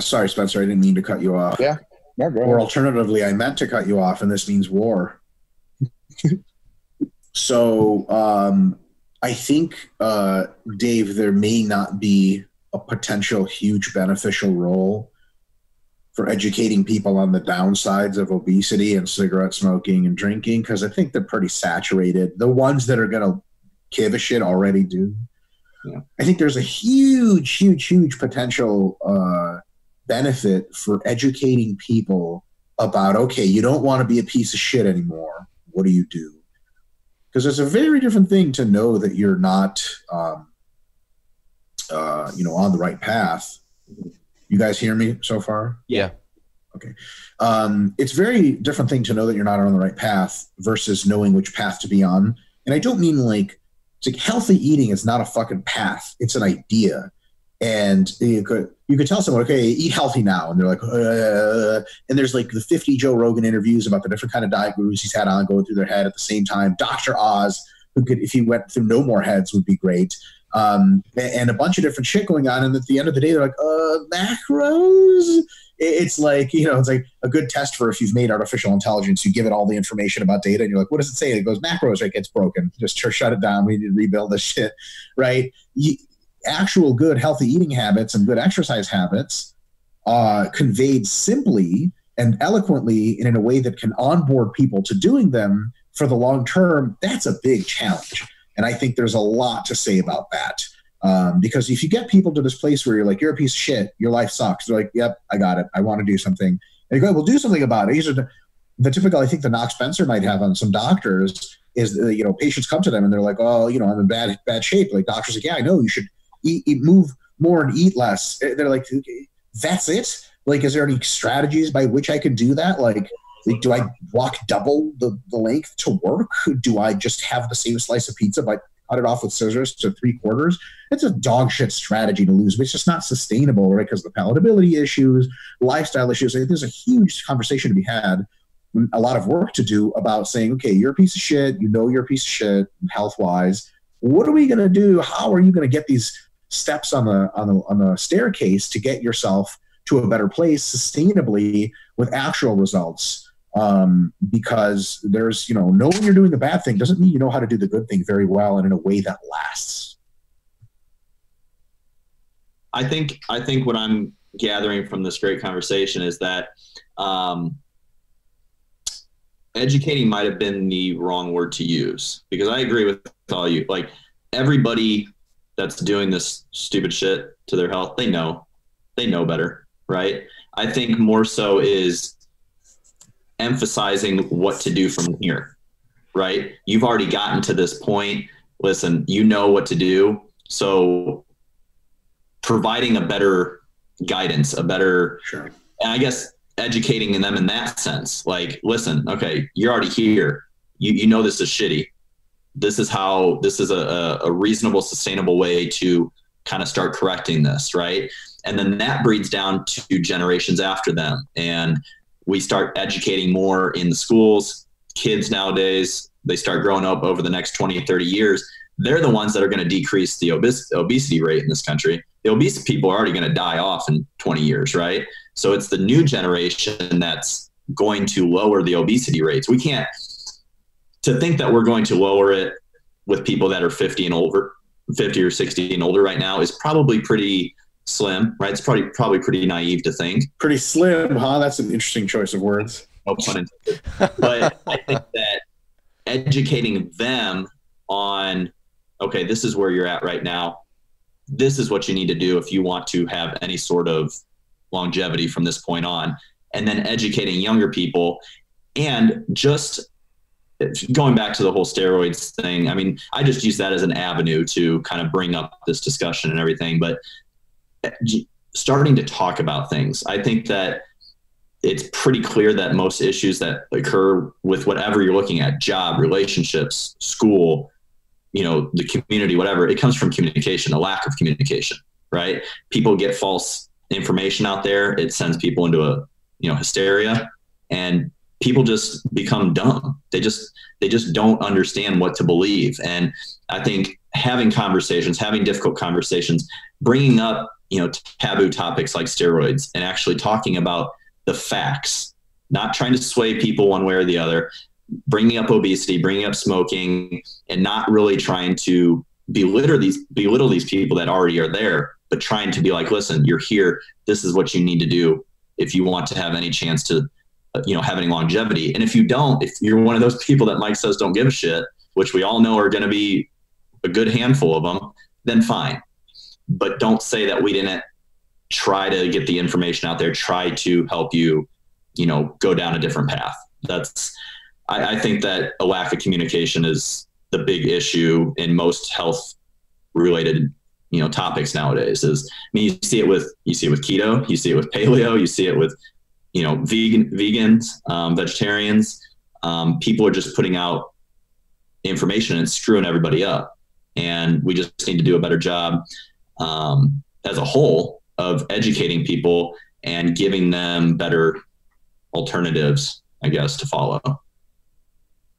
sorry, Spencer, I didn't mean to cut you off. Yeah. No, go ahead. Or alternatively, I meant to cut you off, and this means war. So I think, Dave, there may not be a potential huge beneficial role for educating people on the downsides of obesity and cigarette smoking and drinking, because I think they're pretty saturated. The ones that are going to give a shit already do. Yeah. I think there's a huge, huge, huge potential benefit for educating people about, okay, you don't want to be a piece of shit anymore. What do you do? Because it's a very different thing to know that you're not, you know, on the right path. You guys hear me so far? Yeah. Okay. It's very different thing to know that you're not on the right path versus knowing which path to be on. And I don't mean like, it's like healthy eating is not a fucking path. It's an idea. And you could tell someone, okay, eat healthy now. And they're like, and there's like the 50 Joe Rogan interviews about the different kind of diet gurus he's had on going through their head at the same time. Dr. Oz, who could, if he went through no more heads, would be great. And a bunch of different shit going on. And at the end of the day, they're like, macros. It's like, you know, it's like a good test for if you've made artificial intelligence, you give it all the information about data and you're like, what does it say? It goes macros, right? Gets broken. Just shut it down. We need to rebuild this shit. Right. Actual good healthy eating habits and good exercise habits conveyed simply and eloquently and in a way that can onboard people to doing them for the long term, that's a big challenge. And I think there's a lot to say about that. Because if you get people to this place where you're like, you're a piece of shit, your life sucks. They're like, yep, I got it. I want to do something. And you go, well, do something about it. These are the typical, I think the knock Spencer might have on some doctors is, you know, patients come to them and they're like, oh, you know, I'm in bad shape. Like doctors are like, yeah, I know you should move more and eat less. They're like, that's it? Like, is there any strategies by which I could do that? Like, do I walk double the length to work? Do I just have the same slice of pizza by cut it off with scissors to 3/4? It's a dog shit strategy to lose, but it's just not sustainable, right? Because of the palatability issues, lifestyle issues. There's a huge conversation to be had, a lot of work to do about saying, okay, you're a piece of shit. You know you're a piece of shit health-wise. What are we going to do? How are you going to get these steps on the staircase to get yourself to a better place sustainably with actual results? Because there's, you know, knowing you're doing the bad thing doesn't mean you know how to do the good thing very well and in a way that lasts. I think what I'm gathering from this great conversation is that educating might have been the wrong word to use, because I agree with all you. Like, everybody that's doing this stupid shit to their health, they know better, right? I think more so is emphasizing what to do from here, right? You've already gotten to this point. Listen, you know what to do. So providing a better guidance, a better, sure. And I guess educating them in that sense, like, listen, okay, you're already here. You know, this is shitty. This is a reasonable, sustainable way to kind of start correcting this. Right. And then that breeds down to generations after them. And we start educating more in the schools. Kids nowadays, they start growing up over the next 20, 30 years. They're the ones that are going to decrease the obesity rate in this country. The obese people are already going to die off in 20 years. Right. So it's the new generation that's going to lower the obesity rates. We can't, to think that we're going to lower it with people that are 50 and older, 50 or 60 and older right now is probably pretty slim, right? It's probably pretty naive to think. Pretty slim, huh? That's an interesting choice of words. No pun intended. But I think that educating them on, okay, this is where you're at right now. This is what you need to do if you want to have any sort of longevity from this point on. And then educating younger people, and just going back to the whole steroids thing, I mean, I just use that as an avenue to kind of bring up this discussion and everything, but starting to talk about things. I think that it's pretty clear that most issues that occur with whatever you're looking at, job, relationships, school, you know, the community, whatever, it comes from communication, a lack of communication, right? People get false information out there. It sends people into a, you know, hysteria, and people just become dumb. They just don't understand what to believe. And I think having conversations, having difficult conversations, bringing up, you know, taboo topics like steroids, and actually talking about the facts, not trying to sway people one way or the other, bringing up obesity, bringing up smoking, and not really trying to belittle these people that already are there, but trying to be like, listen, you're here. This is what you need to do if you want to have any chance to, you know, having longevity. And if you don't, if you're one of those people that Mike says don't give a shit, which we all know are going to be a good handful of them, then fine. But don't say that we didn't try to get the information out there, try to help you, you know, go down a different path. That's, I think that a lack of communication is the big issue in most health related, you know, topics nowadays. Is, I mean, you see it with keto, you see it with paleo, you see it with, you know, vegans, vegetarians, people are just putting out information and screwing everybody up. And we just need to do a better job as a whole of educating people and giving them better alternatives, I guess, to follow.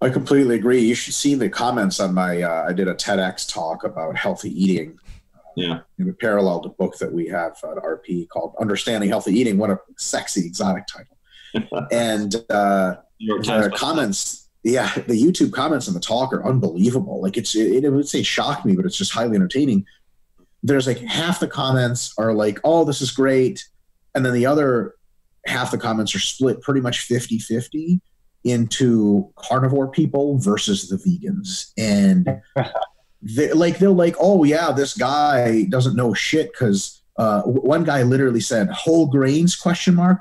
I completely agree. You should see the comments on my, I did a TEDx talk about healthy eating. Yeah. In a parallel to book that we have at RP called Understanding Healthy Eating. What a sexy, exotic title. And the comments, yeah, the YouTube comments in the talk are unbelievable. Like it would say shock me, but it's just highly entertaining. There's like half the comments are like, oh, this is great. And then the other half the comments are split pretty much 50-50 into carnivore people versus the vegans. And They're like, oh yeah, this guy doesn't know shit, because one guy literally said whole grains ?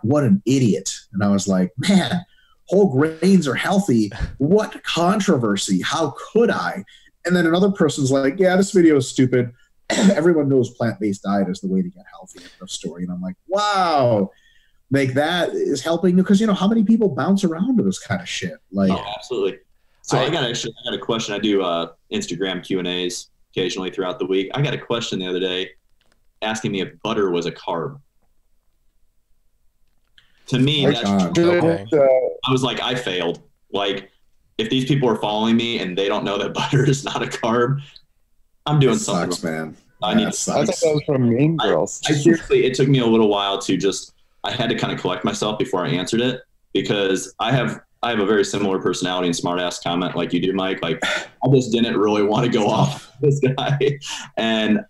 What an idiot. And I was like, man, whole grains are healthy. What controversy? How could I? And then another person's like, yeah, this video is stupid. Everyone knows plant-based diet is the way to get healthy. End of story. And I'm like, wow, like that is helping, because you know how many people bounce around to this kind of shit. Like, oh, absolutely. So I got a question. I do Instagram Q&As occasionally throughout the week. I got a question the other day asking me if butter was a carb. To me, I was like, I failed. Like, if these people are following me and they don't know that butter is not a carb, I'm doing something wrong. Sucks, man. I thought that was from Mean Girls. I seriously, it took me a little while to just, I had to kind of collect myself before I answered it, because I have a very similar personality and smart-ass comment like you do, Mike. Like, I just didn't really want to go off this guy. And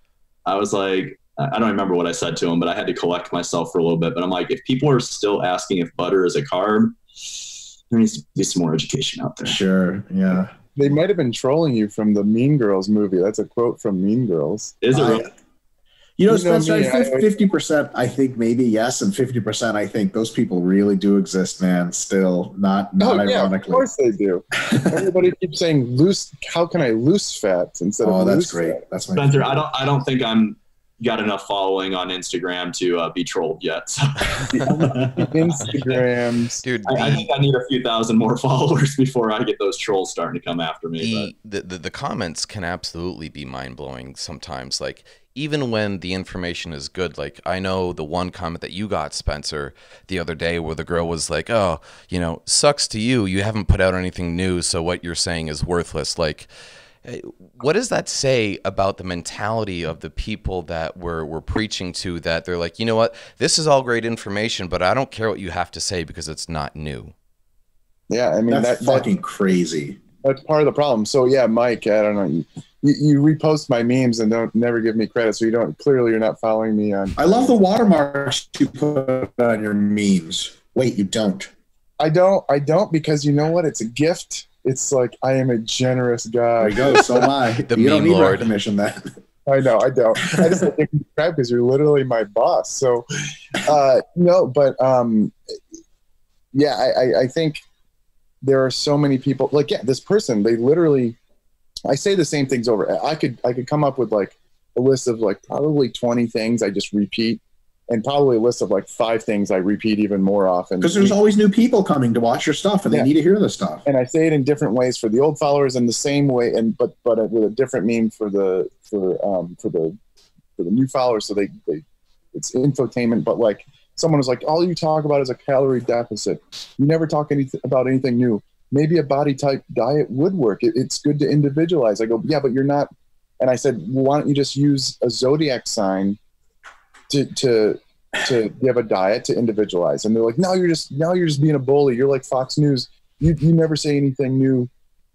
I was like, I don't remember what I said to him, but I had to collect myself for a little bit. But I'm like, if people are still asking if butter is a carb, there needs to be some more education out there. Sure, yeah. They might have been trolling you from the Mean Girls movie. That's a quote from Mean Girls. Is it real? You know, Spencer, 50%, I think maybe yes, and 50%, I think those people really do exist, man. Still, not ironically. Yeah, of course they do. Everybody keeps saying loose. How can I lose fat instead of loose? Oh, that's great. Fat. That's my Spencer. Favorite. I don't think I'm got enough following on Instagram to be trolled yet. So. Instagram, dude. I think I need a few thousand more followers before I get those trolls starting to come after me. The comments can absolutely be mind blowing sometimes. Like, even when the information is good, like I know the one comment that you got, Spencer, the other day where the girl was like, oh, you know, sucks to you. You haven't put out anything new, so what you're saying is worthless. Like, what does that say about the mentality of the people that we're preaching to, that they're like, you know what, this is all great information, but I don't care what you have to say because it's not new. Yeah, I mean, that's fucking crazy. That's part of the problem. So yeah, Mike, I don't know. You repost my memes and never give me credit, so you don't. Clearly, you're not following me on. I love the watermarks you put on your memes. Wait, you don't? I don't because you know what? It's a gift. It's like I am a generous guy. There you go. So am I. You don't need recognition. That I know. I don't. I just don't think you crap because you're literally my boss. So no, but yeah, I think there are so many people. Like, yeah, this person, they literally. I say the same things over. I could come up with like a list of like probably 20 things I just repeat, and probably a list of like 5 things I repeat even more often. Because there's always new people coming to watch your stuff, and they need to hear this stuff. And I say it in different ways for the old followers, and the same way, and but with a different meme for the new followers. So they it's infotainment, but like someone was like, all you talk about is a calorie deficit. You never talk about anything new. Maybe a body type diet would work. It's good to individualize. I go, yeah, but you're not. And I said, well, why don't you just use a zodiac sign to give a diet to individualize? And they're like, no, you're just being a bully. You're like Fox News. You never say anything new.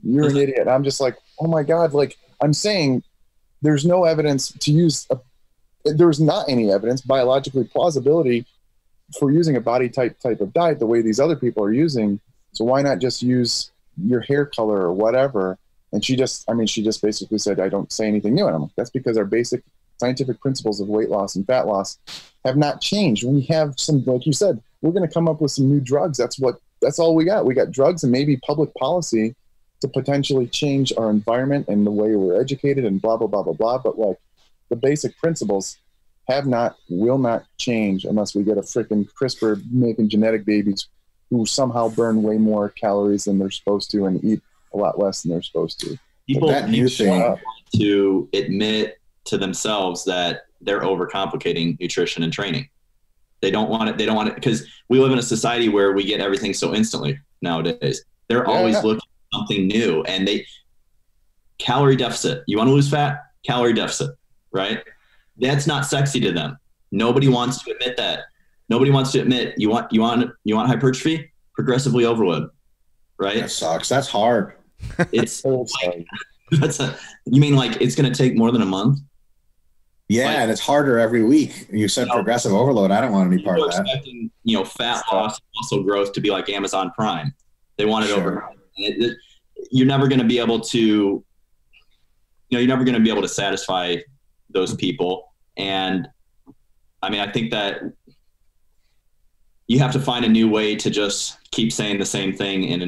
You're an idiot. And I'm just like, oh my God. Like, I'm saying there's no evidence to use. There's not any evidence, biologically plausibility for using a body type of diet the way these other people are using. So why not just use your hair color or whatever? And she just basically said, I don't say anything new. And I'm like, that's because our basic scientific principles of weight loss and fat loss have not changed. We have some, like you said, we're going to come up with some new drugs. That's all we got. We got drugs and maybe public policy to potentially change our environment and the way we're educated and blah, blah, blah, blah, blah. But like the basic principles will not change unless we get a freaking CRISPR making genetic babies who somehow burn way more calories than they're supposed to and eat a lot less than they're supposed to. People need to admit to themselves that they're overcomplicating nutrition and training. They don't want it. They don't want it because we live in a society where we get everything so instantly nowadays. They're always looking for something new, and calorie deficit. You want to lose fat? Calorie deficit, right? That's not sexy to them. Nobody wants to admit that. Nobody wants to admit you want hypertrophy, progressively overload, right? That sucks. That's hard. It's like, you mean like it's going to take more than a month? Yeah, like, and it's harder every week. You said progressive overload. I don't want any part of that. Expecting, you know, fat loss, muscle growth to be like Amazon Prime. They want it over. You're never going to be able to, you know, you're never going to be able to satisfy those people. And I mean, I think that. You have to find a new way to just keep saying the same thing in a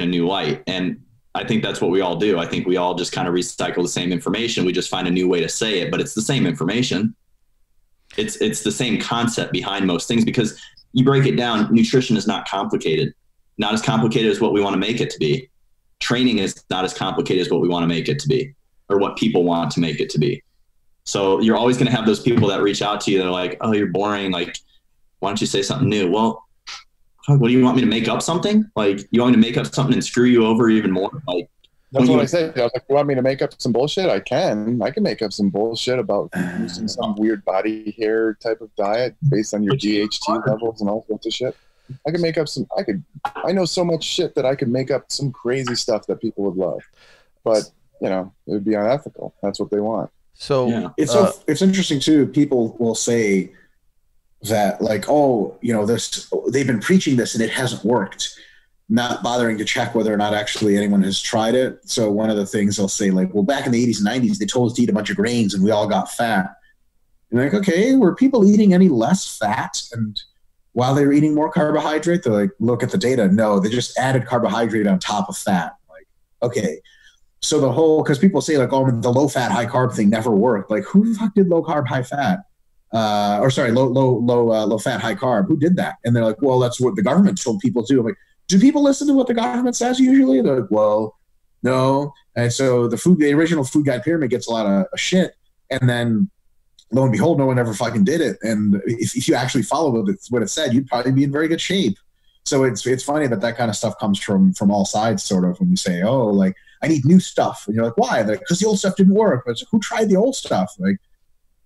new light. And I think that's what we all do. I think we all just kind of recycle the same information. We just find a new way to say it, but it's the same information. It's the same concept behind most things because you break it down. Nutrition is not complicated, not as complicated as what we want to make it to be. Training is not as complicated as what we want to make it to be or what people want to make it to be. So you're always going to have those people that reach out to you. They're like, oh, you're boring. Like, why don't you say something new? Well, what do you want me to make up something? Like, you want me to make up something and screw you over even more? Like, that's what I said. I was like, you want me to make up some bullshit? I can make up some bullshit about using some weird body hair type of diet based on your DHT levels and all sorts of shit. I can make up some. I know so much shit that I could make up some crazy stuff that people would love, but you know, it would be unethical. That's what they want. So yeah. It's interesting too. People will say that like, oh, you know, they've been preaching this and it hasn't worked. not bothering to check whether or not actually anyone has tried it. So one of the things they'll say, like, well, back in the 80s and 90s, they told us to eat a bunch of grains and we all got fat. And like, okay, were people eating any less fat? And while they were eating more carbohydrate, they're like, look at the data. No, they just added carbohydrate on top of fat. Like, okay. So the whole, because people say like, oh, the low fat, high carb thing never worked. Like, who the fuck did low carb, high fat? Low fat, high carb. Who did that? And they're like, well, that's what the government told people to. I'm like, do people listen to what the government says usually? They're like, well, no. And so the original food guide pyramid gets a lot of shit. And then lo and behold, no one ever fucking did it. And if you actually follow what it said, you'd probably be in very good shape. So it's funny that kind of stuff comes from all sides, sort of, when you say, oh, like, I need new stuff. And you're like, why? Because the old stuff didn't work. But it's like, who tried the old stuff? Like,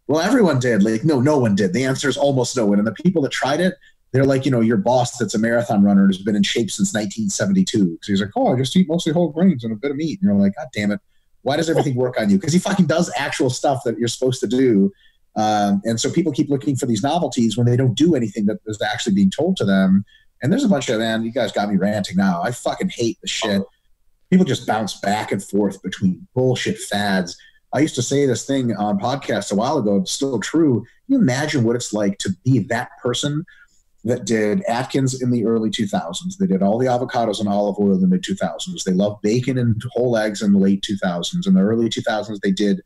well, everyone did. Like, no, no one did. The answer is almost no one. And the people that tried it, they're like, you know, your boss that's a marathon runner has been in shape since 1972. So he's like, oh, I just eat mostly whole grains and a bit of meat. And you're like, God damn it. Why does everything work on you? Because he fucking does actual stuff that you're supposed to do. And so people keep looking for these novelties when they don't do anything that is actually being told to them. And there's a bunch of, man, you guys got me ranting now. I fucking hate the shit. People just bounce back and forth between bullshit fads. I used to say this thing on podcasts a while ago. It's still true. Can you imagine what it's like to be that person that did Atkins in the early 2000s? They did all the avocados and olive oil in the mid 2000s. They loved bacon and whole eggs in the late 2000s. In the early 2000s, they did,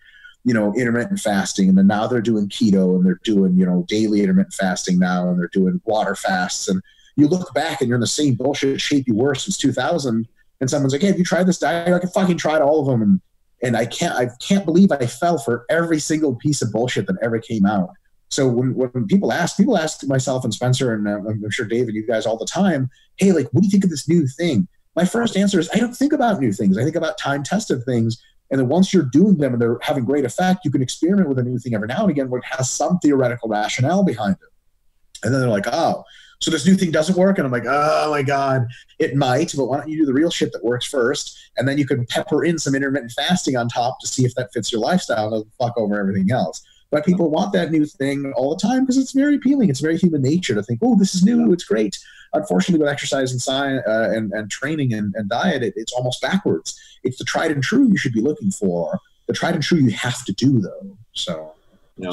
you know, intermittent fasting, and then now they're doing keto, and they're doing, you know, daily intermittent fasting now, and they're doing water fasts. And you look back and you're in the same bullshit shape you were since 2000. And someone's like, hey, have you tried this diet? I can fucking tried all of them. And I can't believe I fell for every single piece of bullshit that ever came out. So when people ask myself and Spencer, and I'm sure Dave and you guys all the time, hey, like, what do you think of this new thing? My first answer is, I don't think about new things. I think about time-tested things. And then once you're doing them and they're having great effect, you can experiment with a new thing every now and again where it has some theoretical rationale behind it. And then they're like, oh, so this new thing doesn't work? And I'm like, oh my God, it might, but why don't you do the real shit that works first? And then you can pepper in some intermittent fasting on top to see if that fits your lifestyle and doesn't fuck over everything else. But people want that new thing all the time because it's very appealing. It's very human nature to think, oh, this is new, it's great. Unfortunately, with exercise and science and training and diet, it's almost backwards. It's the tried and true you should be looking for. The tried and true you have to do, though. So, yeah.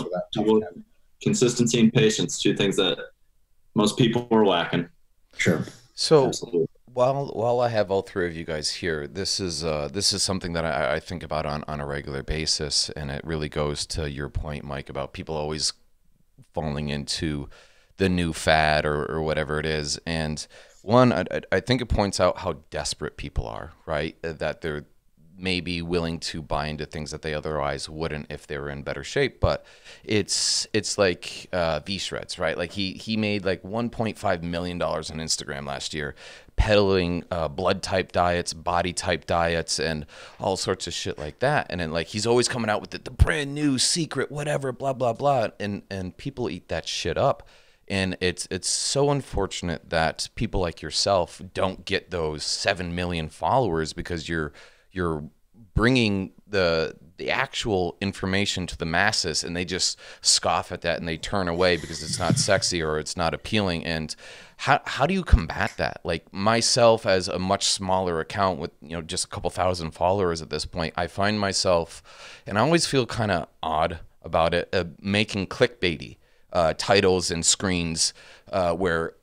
Consistency and patience, two things that most people are lacking. Sure. So while I have all three of you guys here, this is something that I think about on a regular basis, and it really goes to your point, Mike, about people always falling into the new fad or whatever it is. And one, I think it points out how desperate people are, right? That they're maybe willing to buy into things that they otherwise wouldn't if they were in better shape. But it's like V Shreds, right? Like he made like $1.5 million on Instagram last year, peddling blood type diets, body type diets, and all sorts of shit like that. And then like he's always coming out with the brand new secret, whatever, blah, blah, blah. And people eat that shit up. And it's so unfortunate that people like yourself don't get those 7 million followers because you're bringing the actual information to the masses, and they just scoff at that and they turn away because it's not sexy or it's not appealing. And how do you combat that? Like myself, as a much smaller account with, you know, just a couple thousand followers at this point, I find myself, and I always feel kind of odd about it, making clickbaity titles and screens where,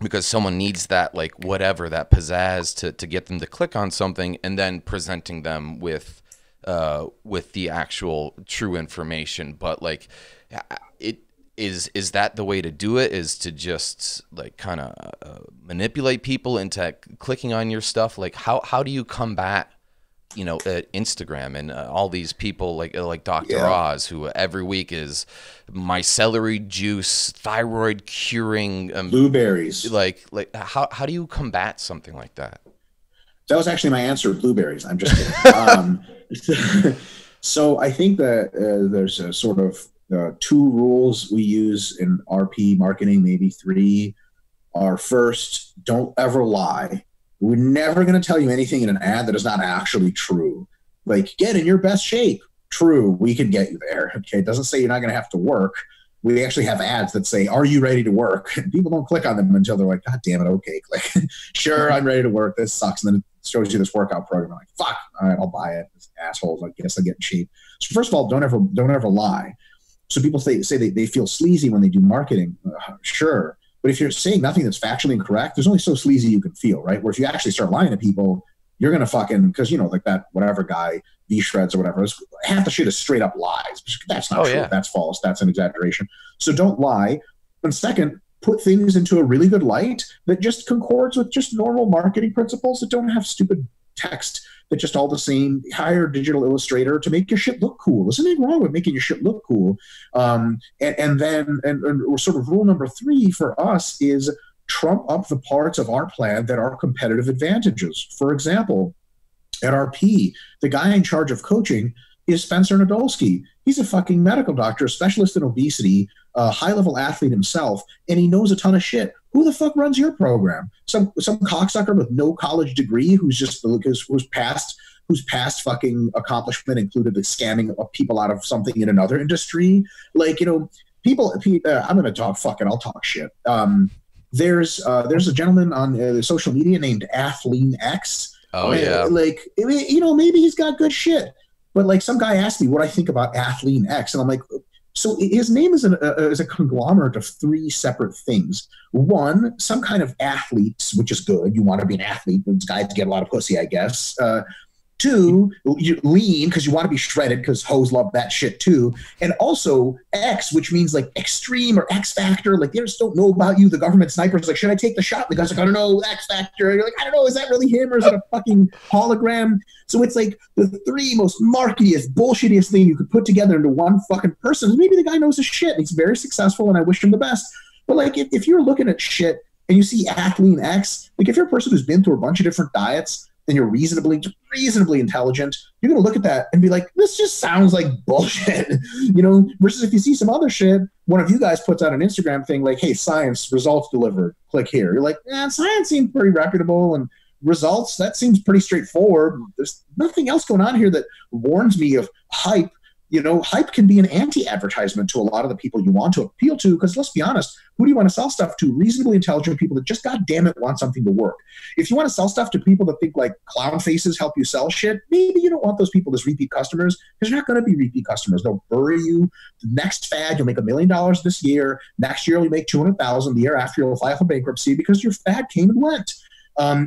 because someone needs that, like, whatever, that pizzazz to get them to click on something, and then presenting them with the actual true information. But like, is that the way to do it, is to just like kind of manipulate people into clicking on your stuff? Like how do you combat, you know, Instagram and all these people like Dr. Oz, who every week is my celery juice, thyroid curing, blueberries. Like how do you combat something like that? That was actually my answer, blueberries. I'm just kidding. So I think that there's a sort of two rules we use in RP marketing, maybe three. Are first, don't ever lie. We're never going to tell you anything in an ad that is not actually true. Like, get in your best shape. True. We can get you there. Okay. It doesn't say you're not going to have to work. we actually have ads that say, are you ready to work? And people don't click on them until they're like, God damn it. Okay. Click. Sure. I'm ready to work. This sucks. And then it shows you this workout program. I'm like, fuck. All right. I'll buy it. It's assholes. I guess I get cheap. So first of all, don't ever lie. So people say they feel sleazy when they do marketing. Sure. But if you're saying nothing that's factually incorrect, there's only so sleazy you can feel, right? Where if you actually start lying to people, you're going to fucking, cause you know, like that, whatever guy, V Shreds or whatever, half the shit is straight up lies. That's not true. Yeah. That's false. That's an exaggeration. So don't lie. And second, put things into a really good light that just concords with just normal marketing principles that don't have stupid text that just all the same. Hire a digital illustrator to make your shit look cool. There's nothing wrong with making your shit look cool. And then sort of rule number three for us is, trump up the parts of our plan that are competitive advantages. For example, at RP, the guy in charge of coaching is Spencer Nadolsky. He's a fucking medical doctor, specialist in obesity, a high-level athlete himself, and he knows a ton of shit. Who the fuck runs your program? Some cocksucker with no college degree who's just whose past fucking accomplishment included the scamming of people out of something in another industry. Like, you know, people. I'm gonna talk. Fuck it, I'll talk shit. There's a gentleman on social media named AthleanX. Oh, yeah. Like, you know, maybe he's got good shit. But, like, some guy asked me what I think about AthleanX. And I'm like, so his name is a conglomerate of three separate things. One, some kind of athletes, which is good. You want to be an athlete. Those guys get a lot of pussy, I guess. Two, you're lean because you want to be shredded because hoes love that shit too. And also X, which means like extreme or X factor. Like they just don't know about you. The government sniper's like, should I take the shot? And the guy's like, I don't know, X factor. And you're like, I don't know, is that really him or is it a fucking hologram? So it's like the three most marketiest, bullshittiest thing you could put together into one fucking person. Maybe the guy knows his shit. He's very successful and I wish him the best. But like if you're looking at shit and you see AthleanX, like if you're a person who's been through a bunch of different diets, and you're reasonably intelligent, you're going to look at that and be like, this just sounds like bullshit, you know, versus if you see some other shit, one of you guys puts out an Instagram thing like, hey, science results delivered, click here. You're like, science seems pretty reputable and results, that seems pretty straightforward. There's nothing else going on here that warns me of hype. You know, hype can be an anti-advertisement to a lot of the people you want to appeal to, because let's be honest, who do you want to sell stuff to? Reasonably intelligent people that just goddamn it want something to work. If you want to sell stuff to people that think like clown faces help you sell shit, maybe you don't want those people as repeat customers, because they're not going to be repeat customers. They'll bury you. The next fad, you'll make $1 million this year. Next year, you'll make $200,000. The year after, you'll file for bankruptcy because your fad came and went.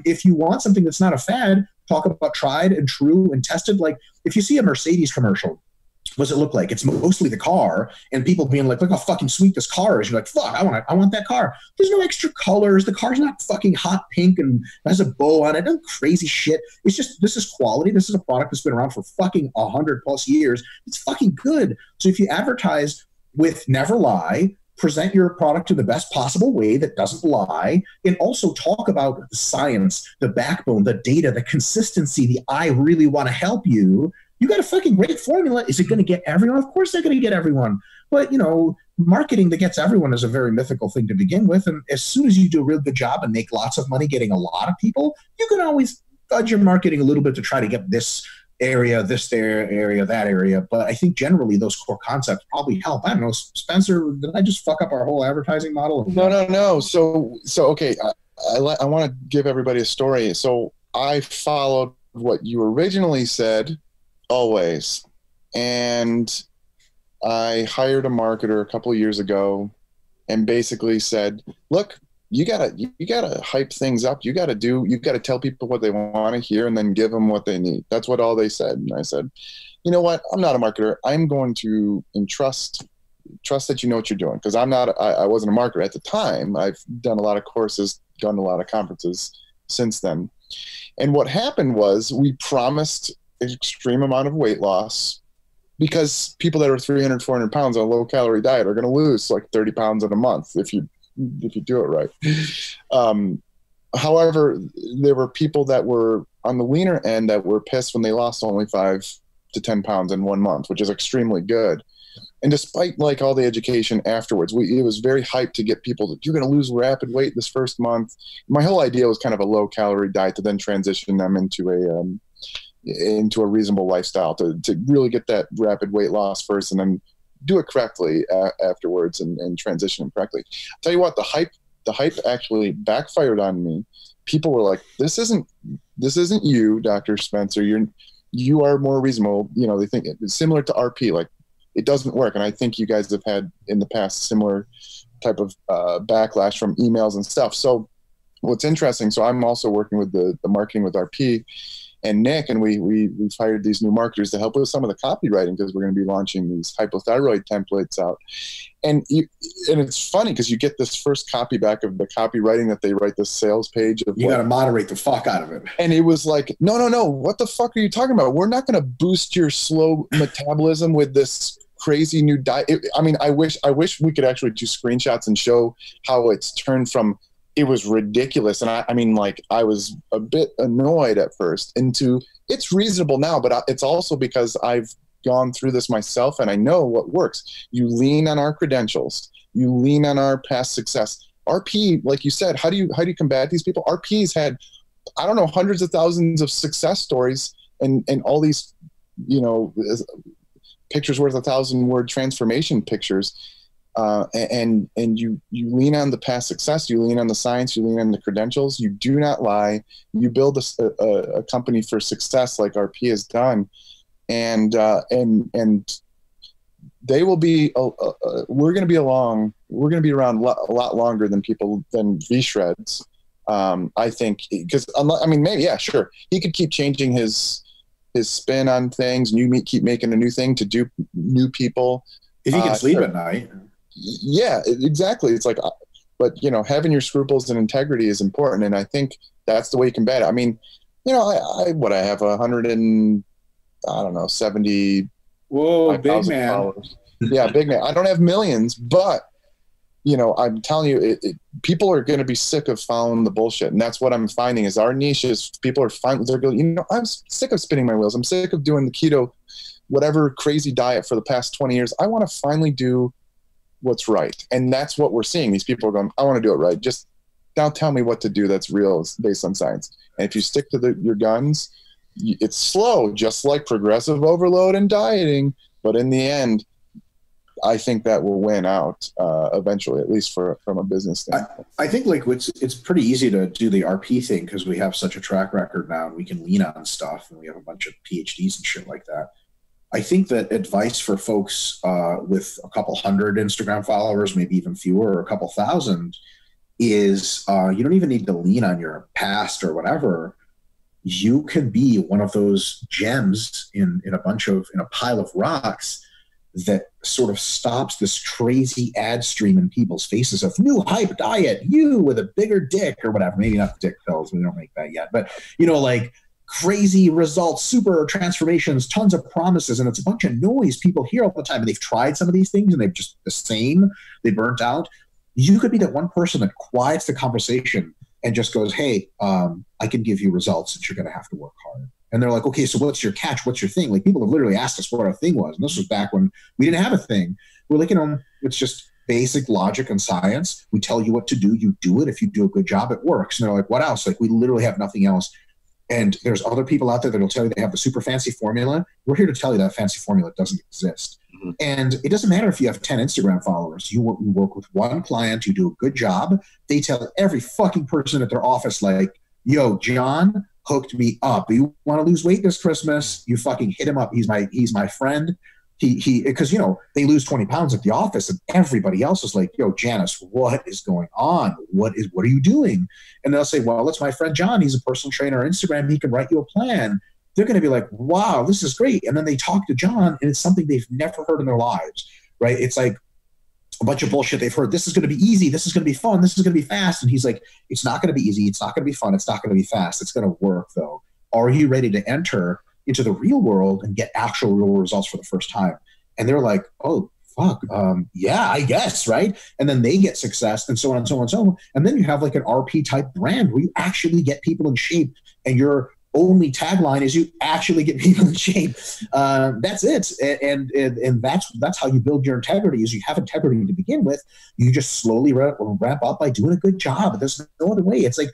If you want something that's not a fad, talk about tried and true and tested. Like if you see a Mercedes commercial, what does it look like? It's mostly the car and people being like, look how fucking sweet this car is. You're like, fuck, I want that car. There's no extra colors. The car's not fucking hot pink and has a bow on it. No crazy shit. It's just, this is quality. This is a product that's been around for fucking 100+ years. It's fucking good. So if you advertise with never lie, present your product in the best possible way that doesn't lie, and also talk about the science, the backbone, the data, the consistency, the I really want to help you. You got a fucking great formula. Is it going to get everyone? Of course they're going to get everyone. But, you know, marketing that gets everyone is a very mythical thing to begin with. And as soon as you do a real good job and make lots of money getting a lot of people, you can always fudge your marketing a little bit to try to get this area, this there area, that area. But I think generally those core concepts probably help. I don't know, Spencer, did I just fuck up our whole advertising model? No. So okay, I want to give everybody a story. So I followed what you originally said always, and I hired a marketer a couple of years ago and basically said, look, you gotta hype things up. You gotta tell people what they want to hear and then give them what they need. That's what all they said. And I said, you know what, I'm not a marketer. I'm going to trust that you know what you're doing, because I wasn't a marketer at the time. I've done a lot of courses, done a lot of conferences since then. And what happened was we promised extreme amount of weight loss, because people that are 300, 400 pounds on a low calorie diet are going to lose like 30 pounds in a month if you do it right. However, there were people that were on the leaner end that were pissed when they lost only 5 to 10 pounds in 1 month, which is extremely good. And despite like all the education afterwards, it was very hyped to get people that you're going to lose rapid weight this first month. My whole idea was kind of a low calorie diet to then transition them into a reasonable lifestyle to really get that rapid weight loss first and then do it correctly afterwards and transition correctly. I'll tell you what, the hype actually backfired on me. People were like, this isn't you, Dr. Spencer. You are more reasonable. You know, they think it's similar to RP, like it doesn't work. And I think you guys have had in the past similar type of backlash from emails and stuff. So what's interesting, so I'm also working with the marketing with RP and Nick, and we've hired these new marketers to help with some of the copywriting because we're going to be launching these hypothyroid templates out. And it's funny because you get this first copy back of the copywriting that they write, this sales page of, you got to moderate the fuck out of it. And it was like, no, what the fuck are you talking about? We're not going to boost your slow metabolism with this crazy new diet. I mean, I wish we could actually do screenshots and show how it's turned from. It was ridiculous. And I mean, like, I was a bit annoyed at first into it's reasonable now, but it's also because I've gone through this myself and I know what works. You lean on our credentials. You lean on our past success. RP, like you said, how do you combat these people? RP's had, I don't know, hundreds of thousands of success stories and all these, you know, pictures worth 1,000-word transformation pictures. And you lean on the past success, you lean on the science, you lean on the credentials, you do not lie, you build a company for success like RP has done. And they will be, we're going to be around a lot longer than V Shreds. I think, because, I mean, maybe, yeah, sure. He could keep changing his spin on things and you keep making a new thing to do new people. If he can sleep at night. Yeah, exactly. It's like, but you know, having your scruples and integrity is important, and I think that's the way you combat it. I mean, you know, I have 70. Whoa, big man. Dollars. Yeah, big man. I don't have millions, but you know, I'm telling you, people are going to be sick of following the bullshit, and that's what I'm finding is our niche is people are fine. They're going, you know, I'm sick of spinning my wheels. I'm sick of doing the keto, whatever crazy diet for the past 20 years. I want to finally do what's right. And that's what we're seeing. These people are going, I want to do it right. Just now tell me what to do that's real based on science. And if you stick to your guns, it's slow, just like progressive overload and dieting. But in the end, I think that will win out eventually, at least from a business standpoint. I think like it's pretty easy to do the RP thing because we have such a track record now and we can lean on stuff and we have a bunch of PhDs and shit like that. I think that advice for folks with a couple hundred Instagram followers, maybe even fewer or a couple thousand, is you don't even need to lean on your past or whatever. You can be one of those gems in a pile of rocks that sort of stops this crazy ad stream in people's faces of new hype diet, you with a bigger dick or whatever. Maybe not the dick pills, we don't make that yet, but you know, like, crazy results, super transformations, tons of promises, and it's a bunch of noise people hear all the time. And they've tried some of these things and they've just the same, they burnt out. You could be that one person that quiets the conversation and just goes, hey, I can give you results that you're going to have to work hard. And they're like, okay, so what's your catch? What's your thing? Like, people have literally asked us what our thing was. And this was back when we didn't have a thing. We're like, you know, it's just basic logic and science. We tell you what to do. You do it. If you do a good job, it works. And they're like, what else? Like, we literally have nothing else. And there's other people out there that will tell you they have the super fancy formula. We're here to tell you that fancy formula doesn't exist. Mm-hmm. And it doesn't matter if you have 10 Instagram followers. You work with one client. You do a good job. They tell every fucking person at their office, like, yo, John hooked me up. You want to lose weight this Christmas? You fucking hit him up. He's my friend. Because, you know, they lose 20 pounds at the office and everybody else is like, yo, Janice, what is going on? What are you doing? And they'll say, well, that's my friend John. He's a personal trainer on Instagram. He can write you a plan. They're going to be like, wow, this is great. And then they talk to John and it's something they've never heard in their lives, right? It's like a bunch of bullshit they've heard. This is going to be easy. This is going to be fun. This is going to be fast. And he's like, it's not going to be easy. It's not going to be fun. It's not going to be fast. It's going to work, though. Are you ready to enter into the real world and get actual real results for the first time? And they're like, oh, fuck, yeah, I guess, right? And then they get success and so on and so on and so on. And then you have like an RP-type brand where you actually get people in shape and your only tagline is you actually get people in shape. That's it. And that's how you build your integrity is you have integrity to begin with. You just slowly ramp up by doing a good job. There's no other way. It's like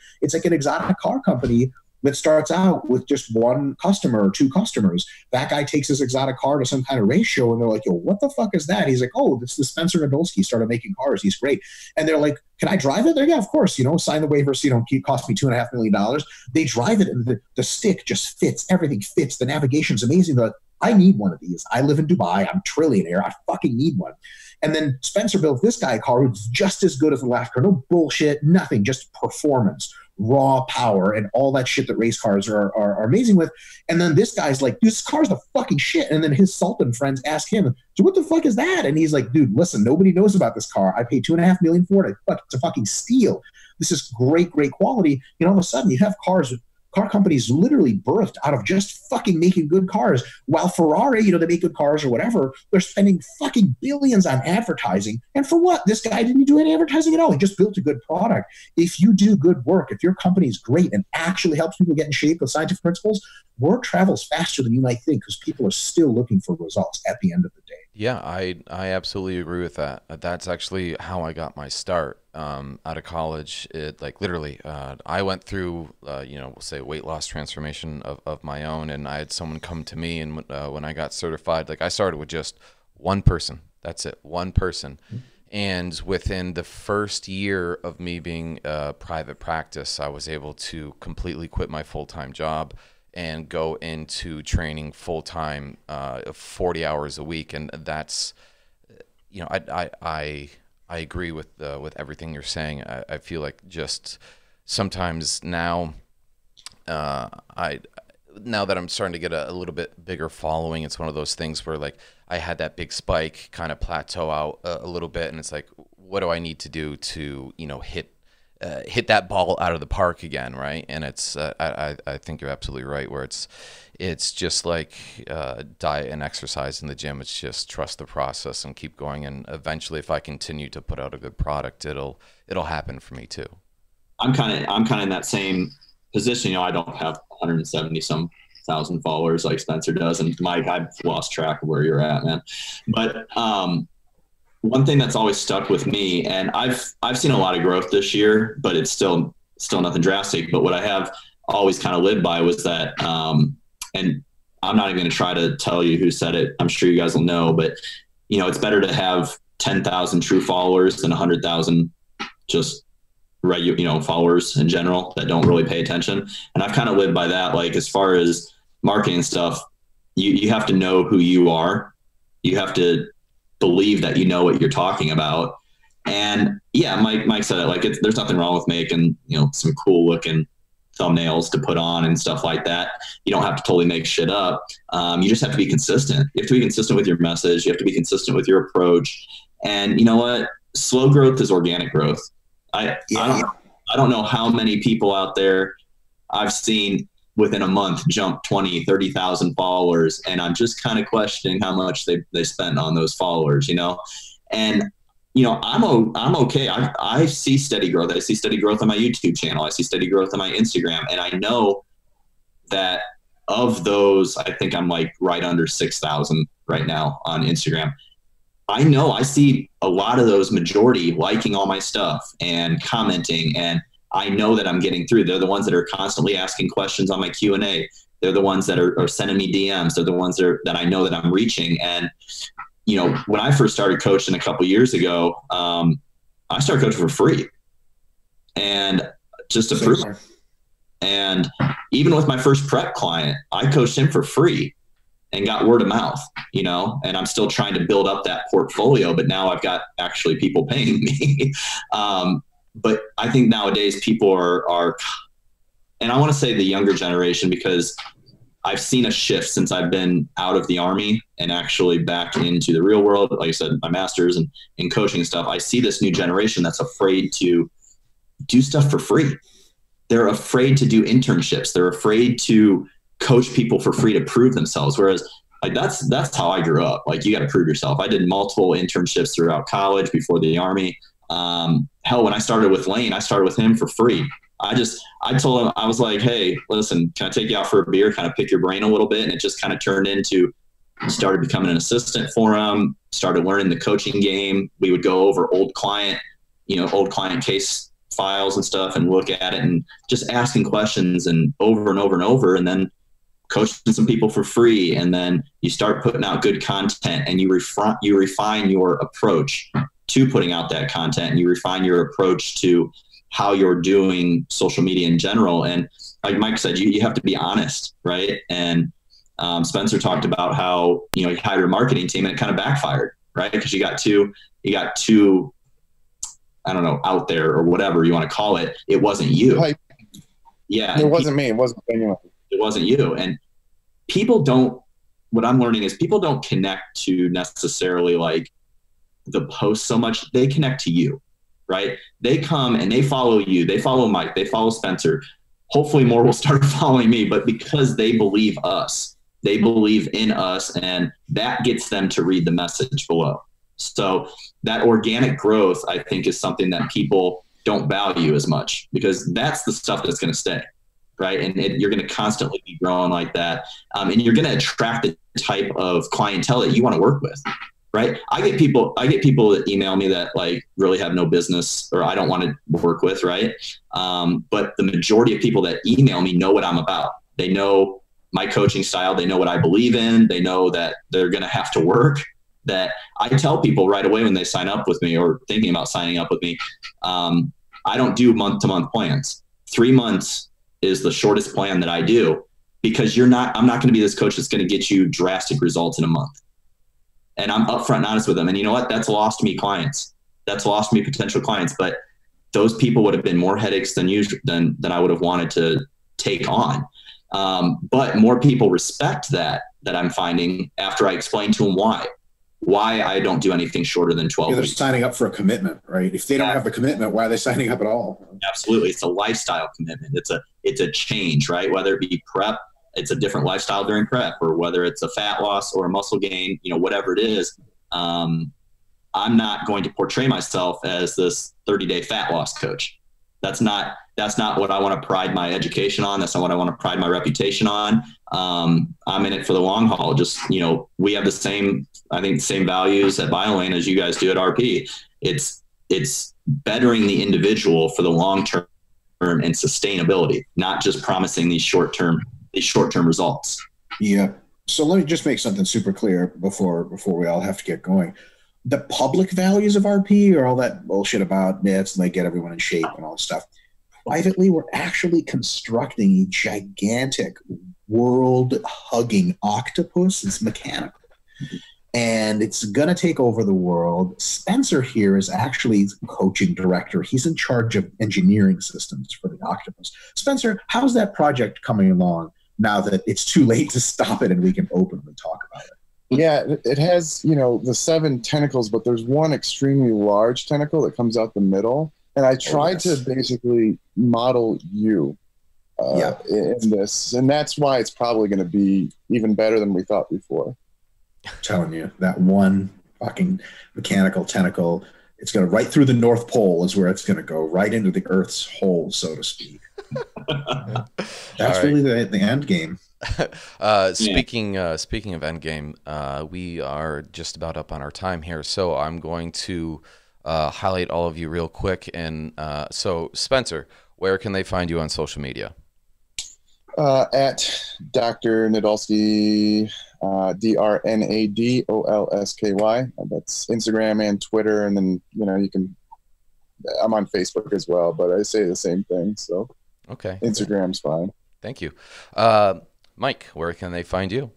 an exotic car company that starts out with just one customer or two customers. That guy takes his exotic car to some kind of race show, and they're like, yo, what the fuck is that? He's like, oh, it's the Spencer Nadolsky started making cars. He's great. And they're like, can I drive it? They're, yeah, of course. You know, sign the waivers. You know, it cost me $2.5 million. They drive it, and the stick just fits. Everything fits. The navigation's amazing. They're like, I need one of these. I live in Dubai. I'm a trillionaire. I fucking need one. And then Spencer built this guy a car who's just as good as the last car. No bullshit, nothing, just performance, raw power, and all that shit that race cars are amazing with. And then this guy's like, this car's the fucking shit. And then his Sultan friends ask him, so what the fuck is that? And he's like, dude, listen, nobody knows about this car. I paid $2.5 million for it. It's a fucking steal. This is great, great quality. And all of a sudden, you have cars with car companies literally birthed out of just fucking making good cars. While Ferrari, you know, they make good cars or whatever, they're spending fucking billions on advertising. And for what? This guy didn't do any advertising at all. He just built a good product. If you do good work, if your company is great and actually helps people get in shape with scientific principles, word travels faster than you might think, because people are still looking for results at the end of the day. Yeah, I absolutely agree with that. That's actually how I got my start out of college. It, like, literally, I went through, you know, we'll say weight loss transformation of my own, and I had someone come to me, and when I got certified, like, I started with just one person. That's it, one person. Mm-hmm. And within the first year of me being a private practice, I was able to completely quit my full-time job and go into training full-time, 40 hours a week. And that's, you know, I agree with everything you're saying. I feel like just sometimes now, now that I'm starting to get a little bit bigger following, it's one of those things where, like, I had that big spike, kind of plateau out a little bit, and it's like, what do I need to do to, you know, hit that ball out of the park again, right? And it's I think you're absolutely right, where it's just like diet and exercise in the gym. It's just trust the process and keep going, and eventually, if I continue to put out a good product, it'll happen for me too. I'm kind of in that same position. You know, I don't have 170 some thousand followers like Spencer does, and Mike, I've lost track of where you're at, man. But one thing that's always stuck with me, and I've seen a lot of growth this year, but it's still nothing drastic. But what I have always kind of lived by was that, and I'm not even going to try to tell you who said it. I'm sure you guys will know, but, you know, it's better to have 10,000 true followers than 100,000 just regular, you know, followers in general that don't really pay attention. And I've kind of lived by that. Like, as far as marketing stuff, you have to know who you are. You have to believe that you know what you're talking about. And yeah, Mike said it, like, there's nothing wrong with making, you know, some cool looking thumbnails to put on and stuff like that. You don't have to totally make shit up. You just have to be consistent. You have to be consistent with your message. You have to be consistent with your approach. And you know what? Slow growth is organic growth. I don't know how many people out there I've seen within a month jump 20, 30,000 followers. And I'm just kind of questioning how much they spent on those followers, you know? And, you know, I'm okay. I see steady growth. I see steady growth on my YouTube channel. I see steady growth on my Instagram. And I know that of those, I think I'm like right under 6,000 right now on Instagram. I know I see a lot of those majority liking all my stuff and commenting, and I know that I'm getting through. They're the ones that are constantly asking questions on my Q&A. They're the ones that are sending me DMs. They're the ones that I know that I'm reaching. And, you know, when I first started coaching a couple years ago, I started coaching for free. And just to prove it. And even with my first prep client, I coached him for free and got word of mouth, you know, and I'm still trying to build up that portfolio, but now I've got actually people paying me. But I think nowadays people are, and I want to say the younger generation, because I've seen a shift since I've been out of the Army and actually back into the real world. Like I said, my master's and in coaching and stuff. I see this new generation that's afraid to do stuff for free. They're afraid to do internships. They're afraid to coach people for free to prove themselves. Whereas, like, that's how I grew up. Like, you got to prove yourself. I did multiple internships throughout college before the Army. Hell, when I started with Lane, I started with him for free. I told him, I was like, hey, listen, can I take you out for a beer? Kind of pick your brain a little bit. And it just kind of turned into, started becoming an assistant for him, started learning the coaching game. We would go over old client case files and stuff and look at it and just asking questions and over and over. And then coaching some people for free. And then you start putting out good content and you refine your approach to putting out that content, and you refine your approach to how you're doing social media in general. And like Mike said, you have to be honest, right? And Spencer talked about how, you know, you hired a marketing team and it kind of backfired, right? Because you got too, I don't know, out there or whatever you want to call it. It wasn't you. Right. Yeah. It wasn't me. It wasn't anyone. It wasn't you. And people don't, what I'm learning is people don't connect to necessarily like the post so much. They connect to you, right? They come and they follow you. They follow Mike. They follow Spencer. Hopefully more will start following me, but because they believe us, they believe in us, and that gets them to read the message below. So that organic growth, I think, is something that people don't value as much, because that's the stuff that's going to stay, right? And you're going to constantly be growing like that. And you're going to attract the type of clientele that you want to work with, right? I get people that email me that like really have no business or I don't want to work with, right? But the majority of people that email me know what I'm about. They know my coaching style. They know what I believe in. They know that they're going to have to work, that I tell people right away when they sign up with me or thinking about signing up with me. I don't do month-to-month plans. 3 months is the shortest plan that I do, because I'm not going to be this coach that's going to get you drastic results in a month. And I'm upfront and honest with them. And you know what? That's lost me clients. That's lost me potential clients. But those people would have been more headaches than I would have wanted to take on. But more people respect that I'm finding after I explain to them why I don't do anything shorter than 12 they're weeks. Signing up for a commitment, right? If they don't have the commitment, why are they signing up at all? Absolutely. It's a lifestyle commitment. It's a change, right? Whether it be prep, it's a different lifestyle during prep, or whether it's a fat loss or a muscle gain, you know, whatever it is. I'm not going to portray myself as this 30-day fat loss coach. That's not what I want to pride my education on. That's not what I want to pride my reputation on. I'm in it for the long haul. Just, you know, we have the same values at BioLayne as you guys do at RP. It's bettering the individual for the long term and sustainability, not just promising these short-term results. Yeah. So let me just make something super clear before we all have to get going. The public values of RP are all that bullshit about myths and they get everyone in shape and all this stuff. Privately, we're actually constructing a gigantic world-hugging octopus. It's mechanical. And it's going to take over the world. Spencer here is actually the coaching director. He's in charge of engineering systems for the octopus. Spencer, how's that project coming along? Now that it's too late to stop it and we can openly talk about it. Yeah, it has, you know, the 7 tentacles, but there's one extremely large tentacle that comes out the middle. And I tried to basically model you in this. And that's why it's probably going to be even better than we thought before. I'm telling you, that one fucking mechanical tentacle, it's going to right through the North Pole is where it's going to go, right into the Earth's hole, so to speak. That's really the end game. Speaking of end game, we are just about up on our time here, so I'm going to highlight all of you real quick. And so, Spencer, where can they find you on social media? At Dr. Nadolsky, DRNADOLSKY. That's Instagram and Twitter, and then I'm on Facebook as well, but I say the same thing. So okay, Instagram's fine. Thank you. Mike, where can they find you?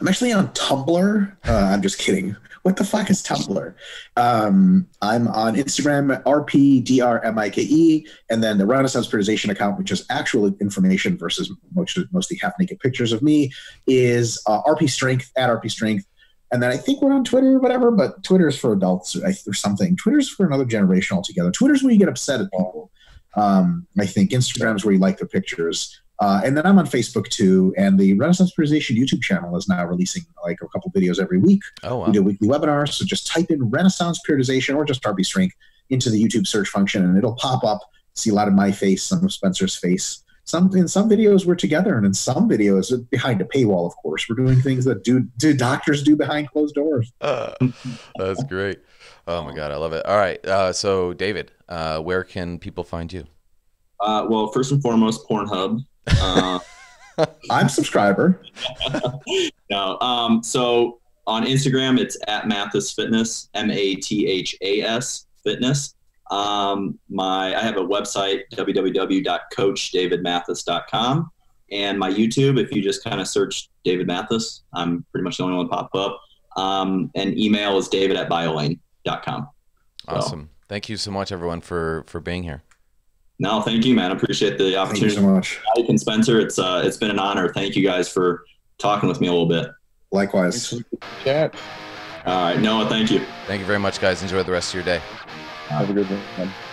I'm actually on Tumblr. I'm just kidding. What the fuck is Tumblr? I'm on Instagram at RPDRMIKE, and then the Renaissance Periodization account, which is actual information versus mostly half-naked pictures of me, is RP Strength, at RP Strength. And then I think we're on Twitter or whatever, but Twitter's for adults or something. Twitter's for another generation altogether. Twitter's where you get upset at people. I think Instagram's where you like their pictures. And then I'm on Facebook too. And the Renaissance Periodization YouTube channel is now releasing like a couple videos every week. Oh, wow. We do weekly webinars. So just type in Renaissance Periodization or just RP Strength into the YouTube search function and it'll pop up. See a lot of my face, some of Spencer's face. In some videos we're together, and in some videos behind a paywall, of course, we're doing things that do doctors do behind closed doors. That's great. Oh my God, I love it. All right, so David, where can people find you? Well, first and foremost, Pornhub. I'm a subscriber. No, so on Instagram, it's @MathasFitness, MATHAS Fitness. I have a website, www.coachdavidmathas.com, and my YouTube, if you just kind of search David Mathas, I'm pretty much the only one to pop up. And email is david@biolayne.com. Awesome. Thank you so much, everyone, for being here. No, thank you, man. I appreciate the opportunity. Thank you so much. Mike and Spencer, it's been an honor. Thank you guys for talking with me a little bit. Likewise. Chat. All right, Noah, thank you. Thank you very much, guys. Enjoy the rest of your day. Have a good one.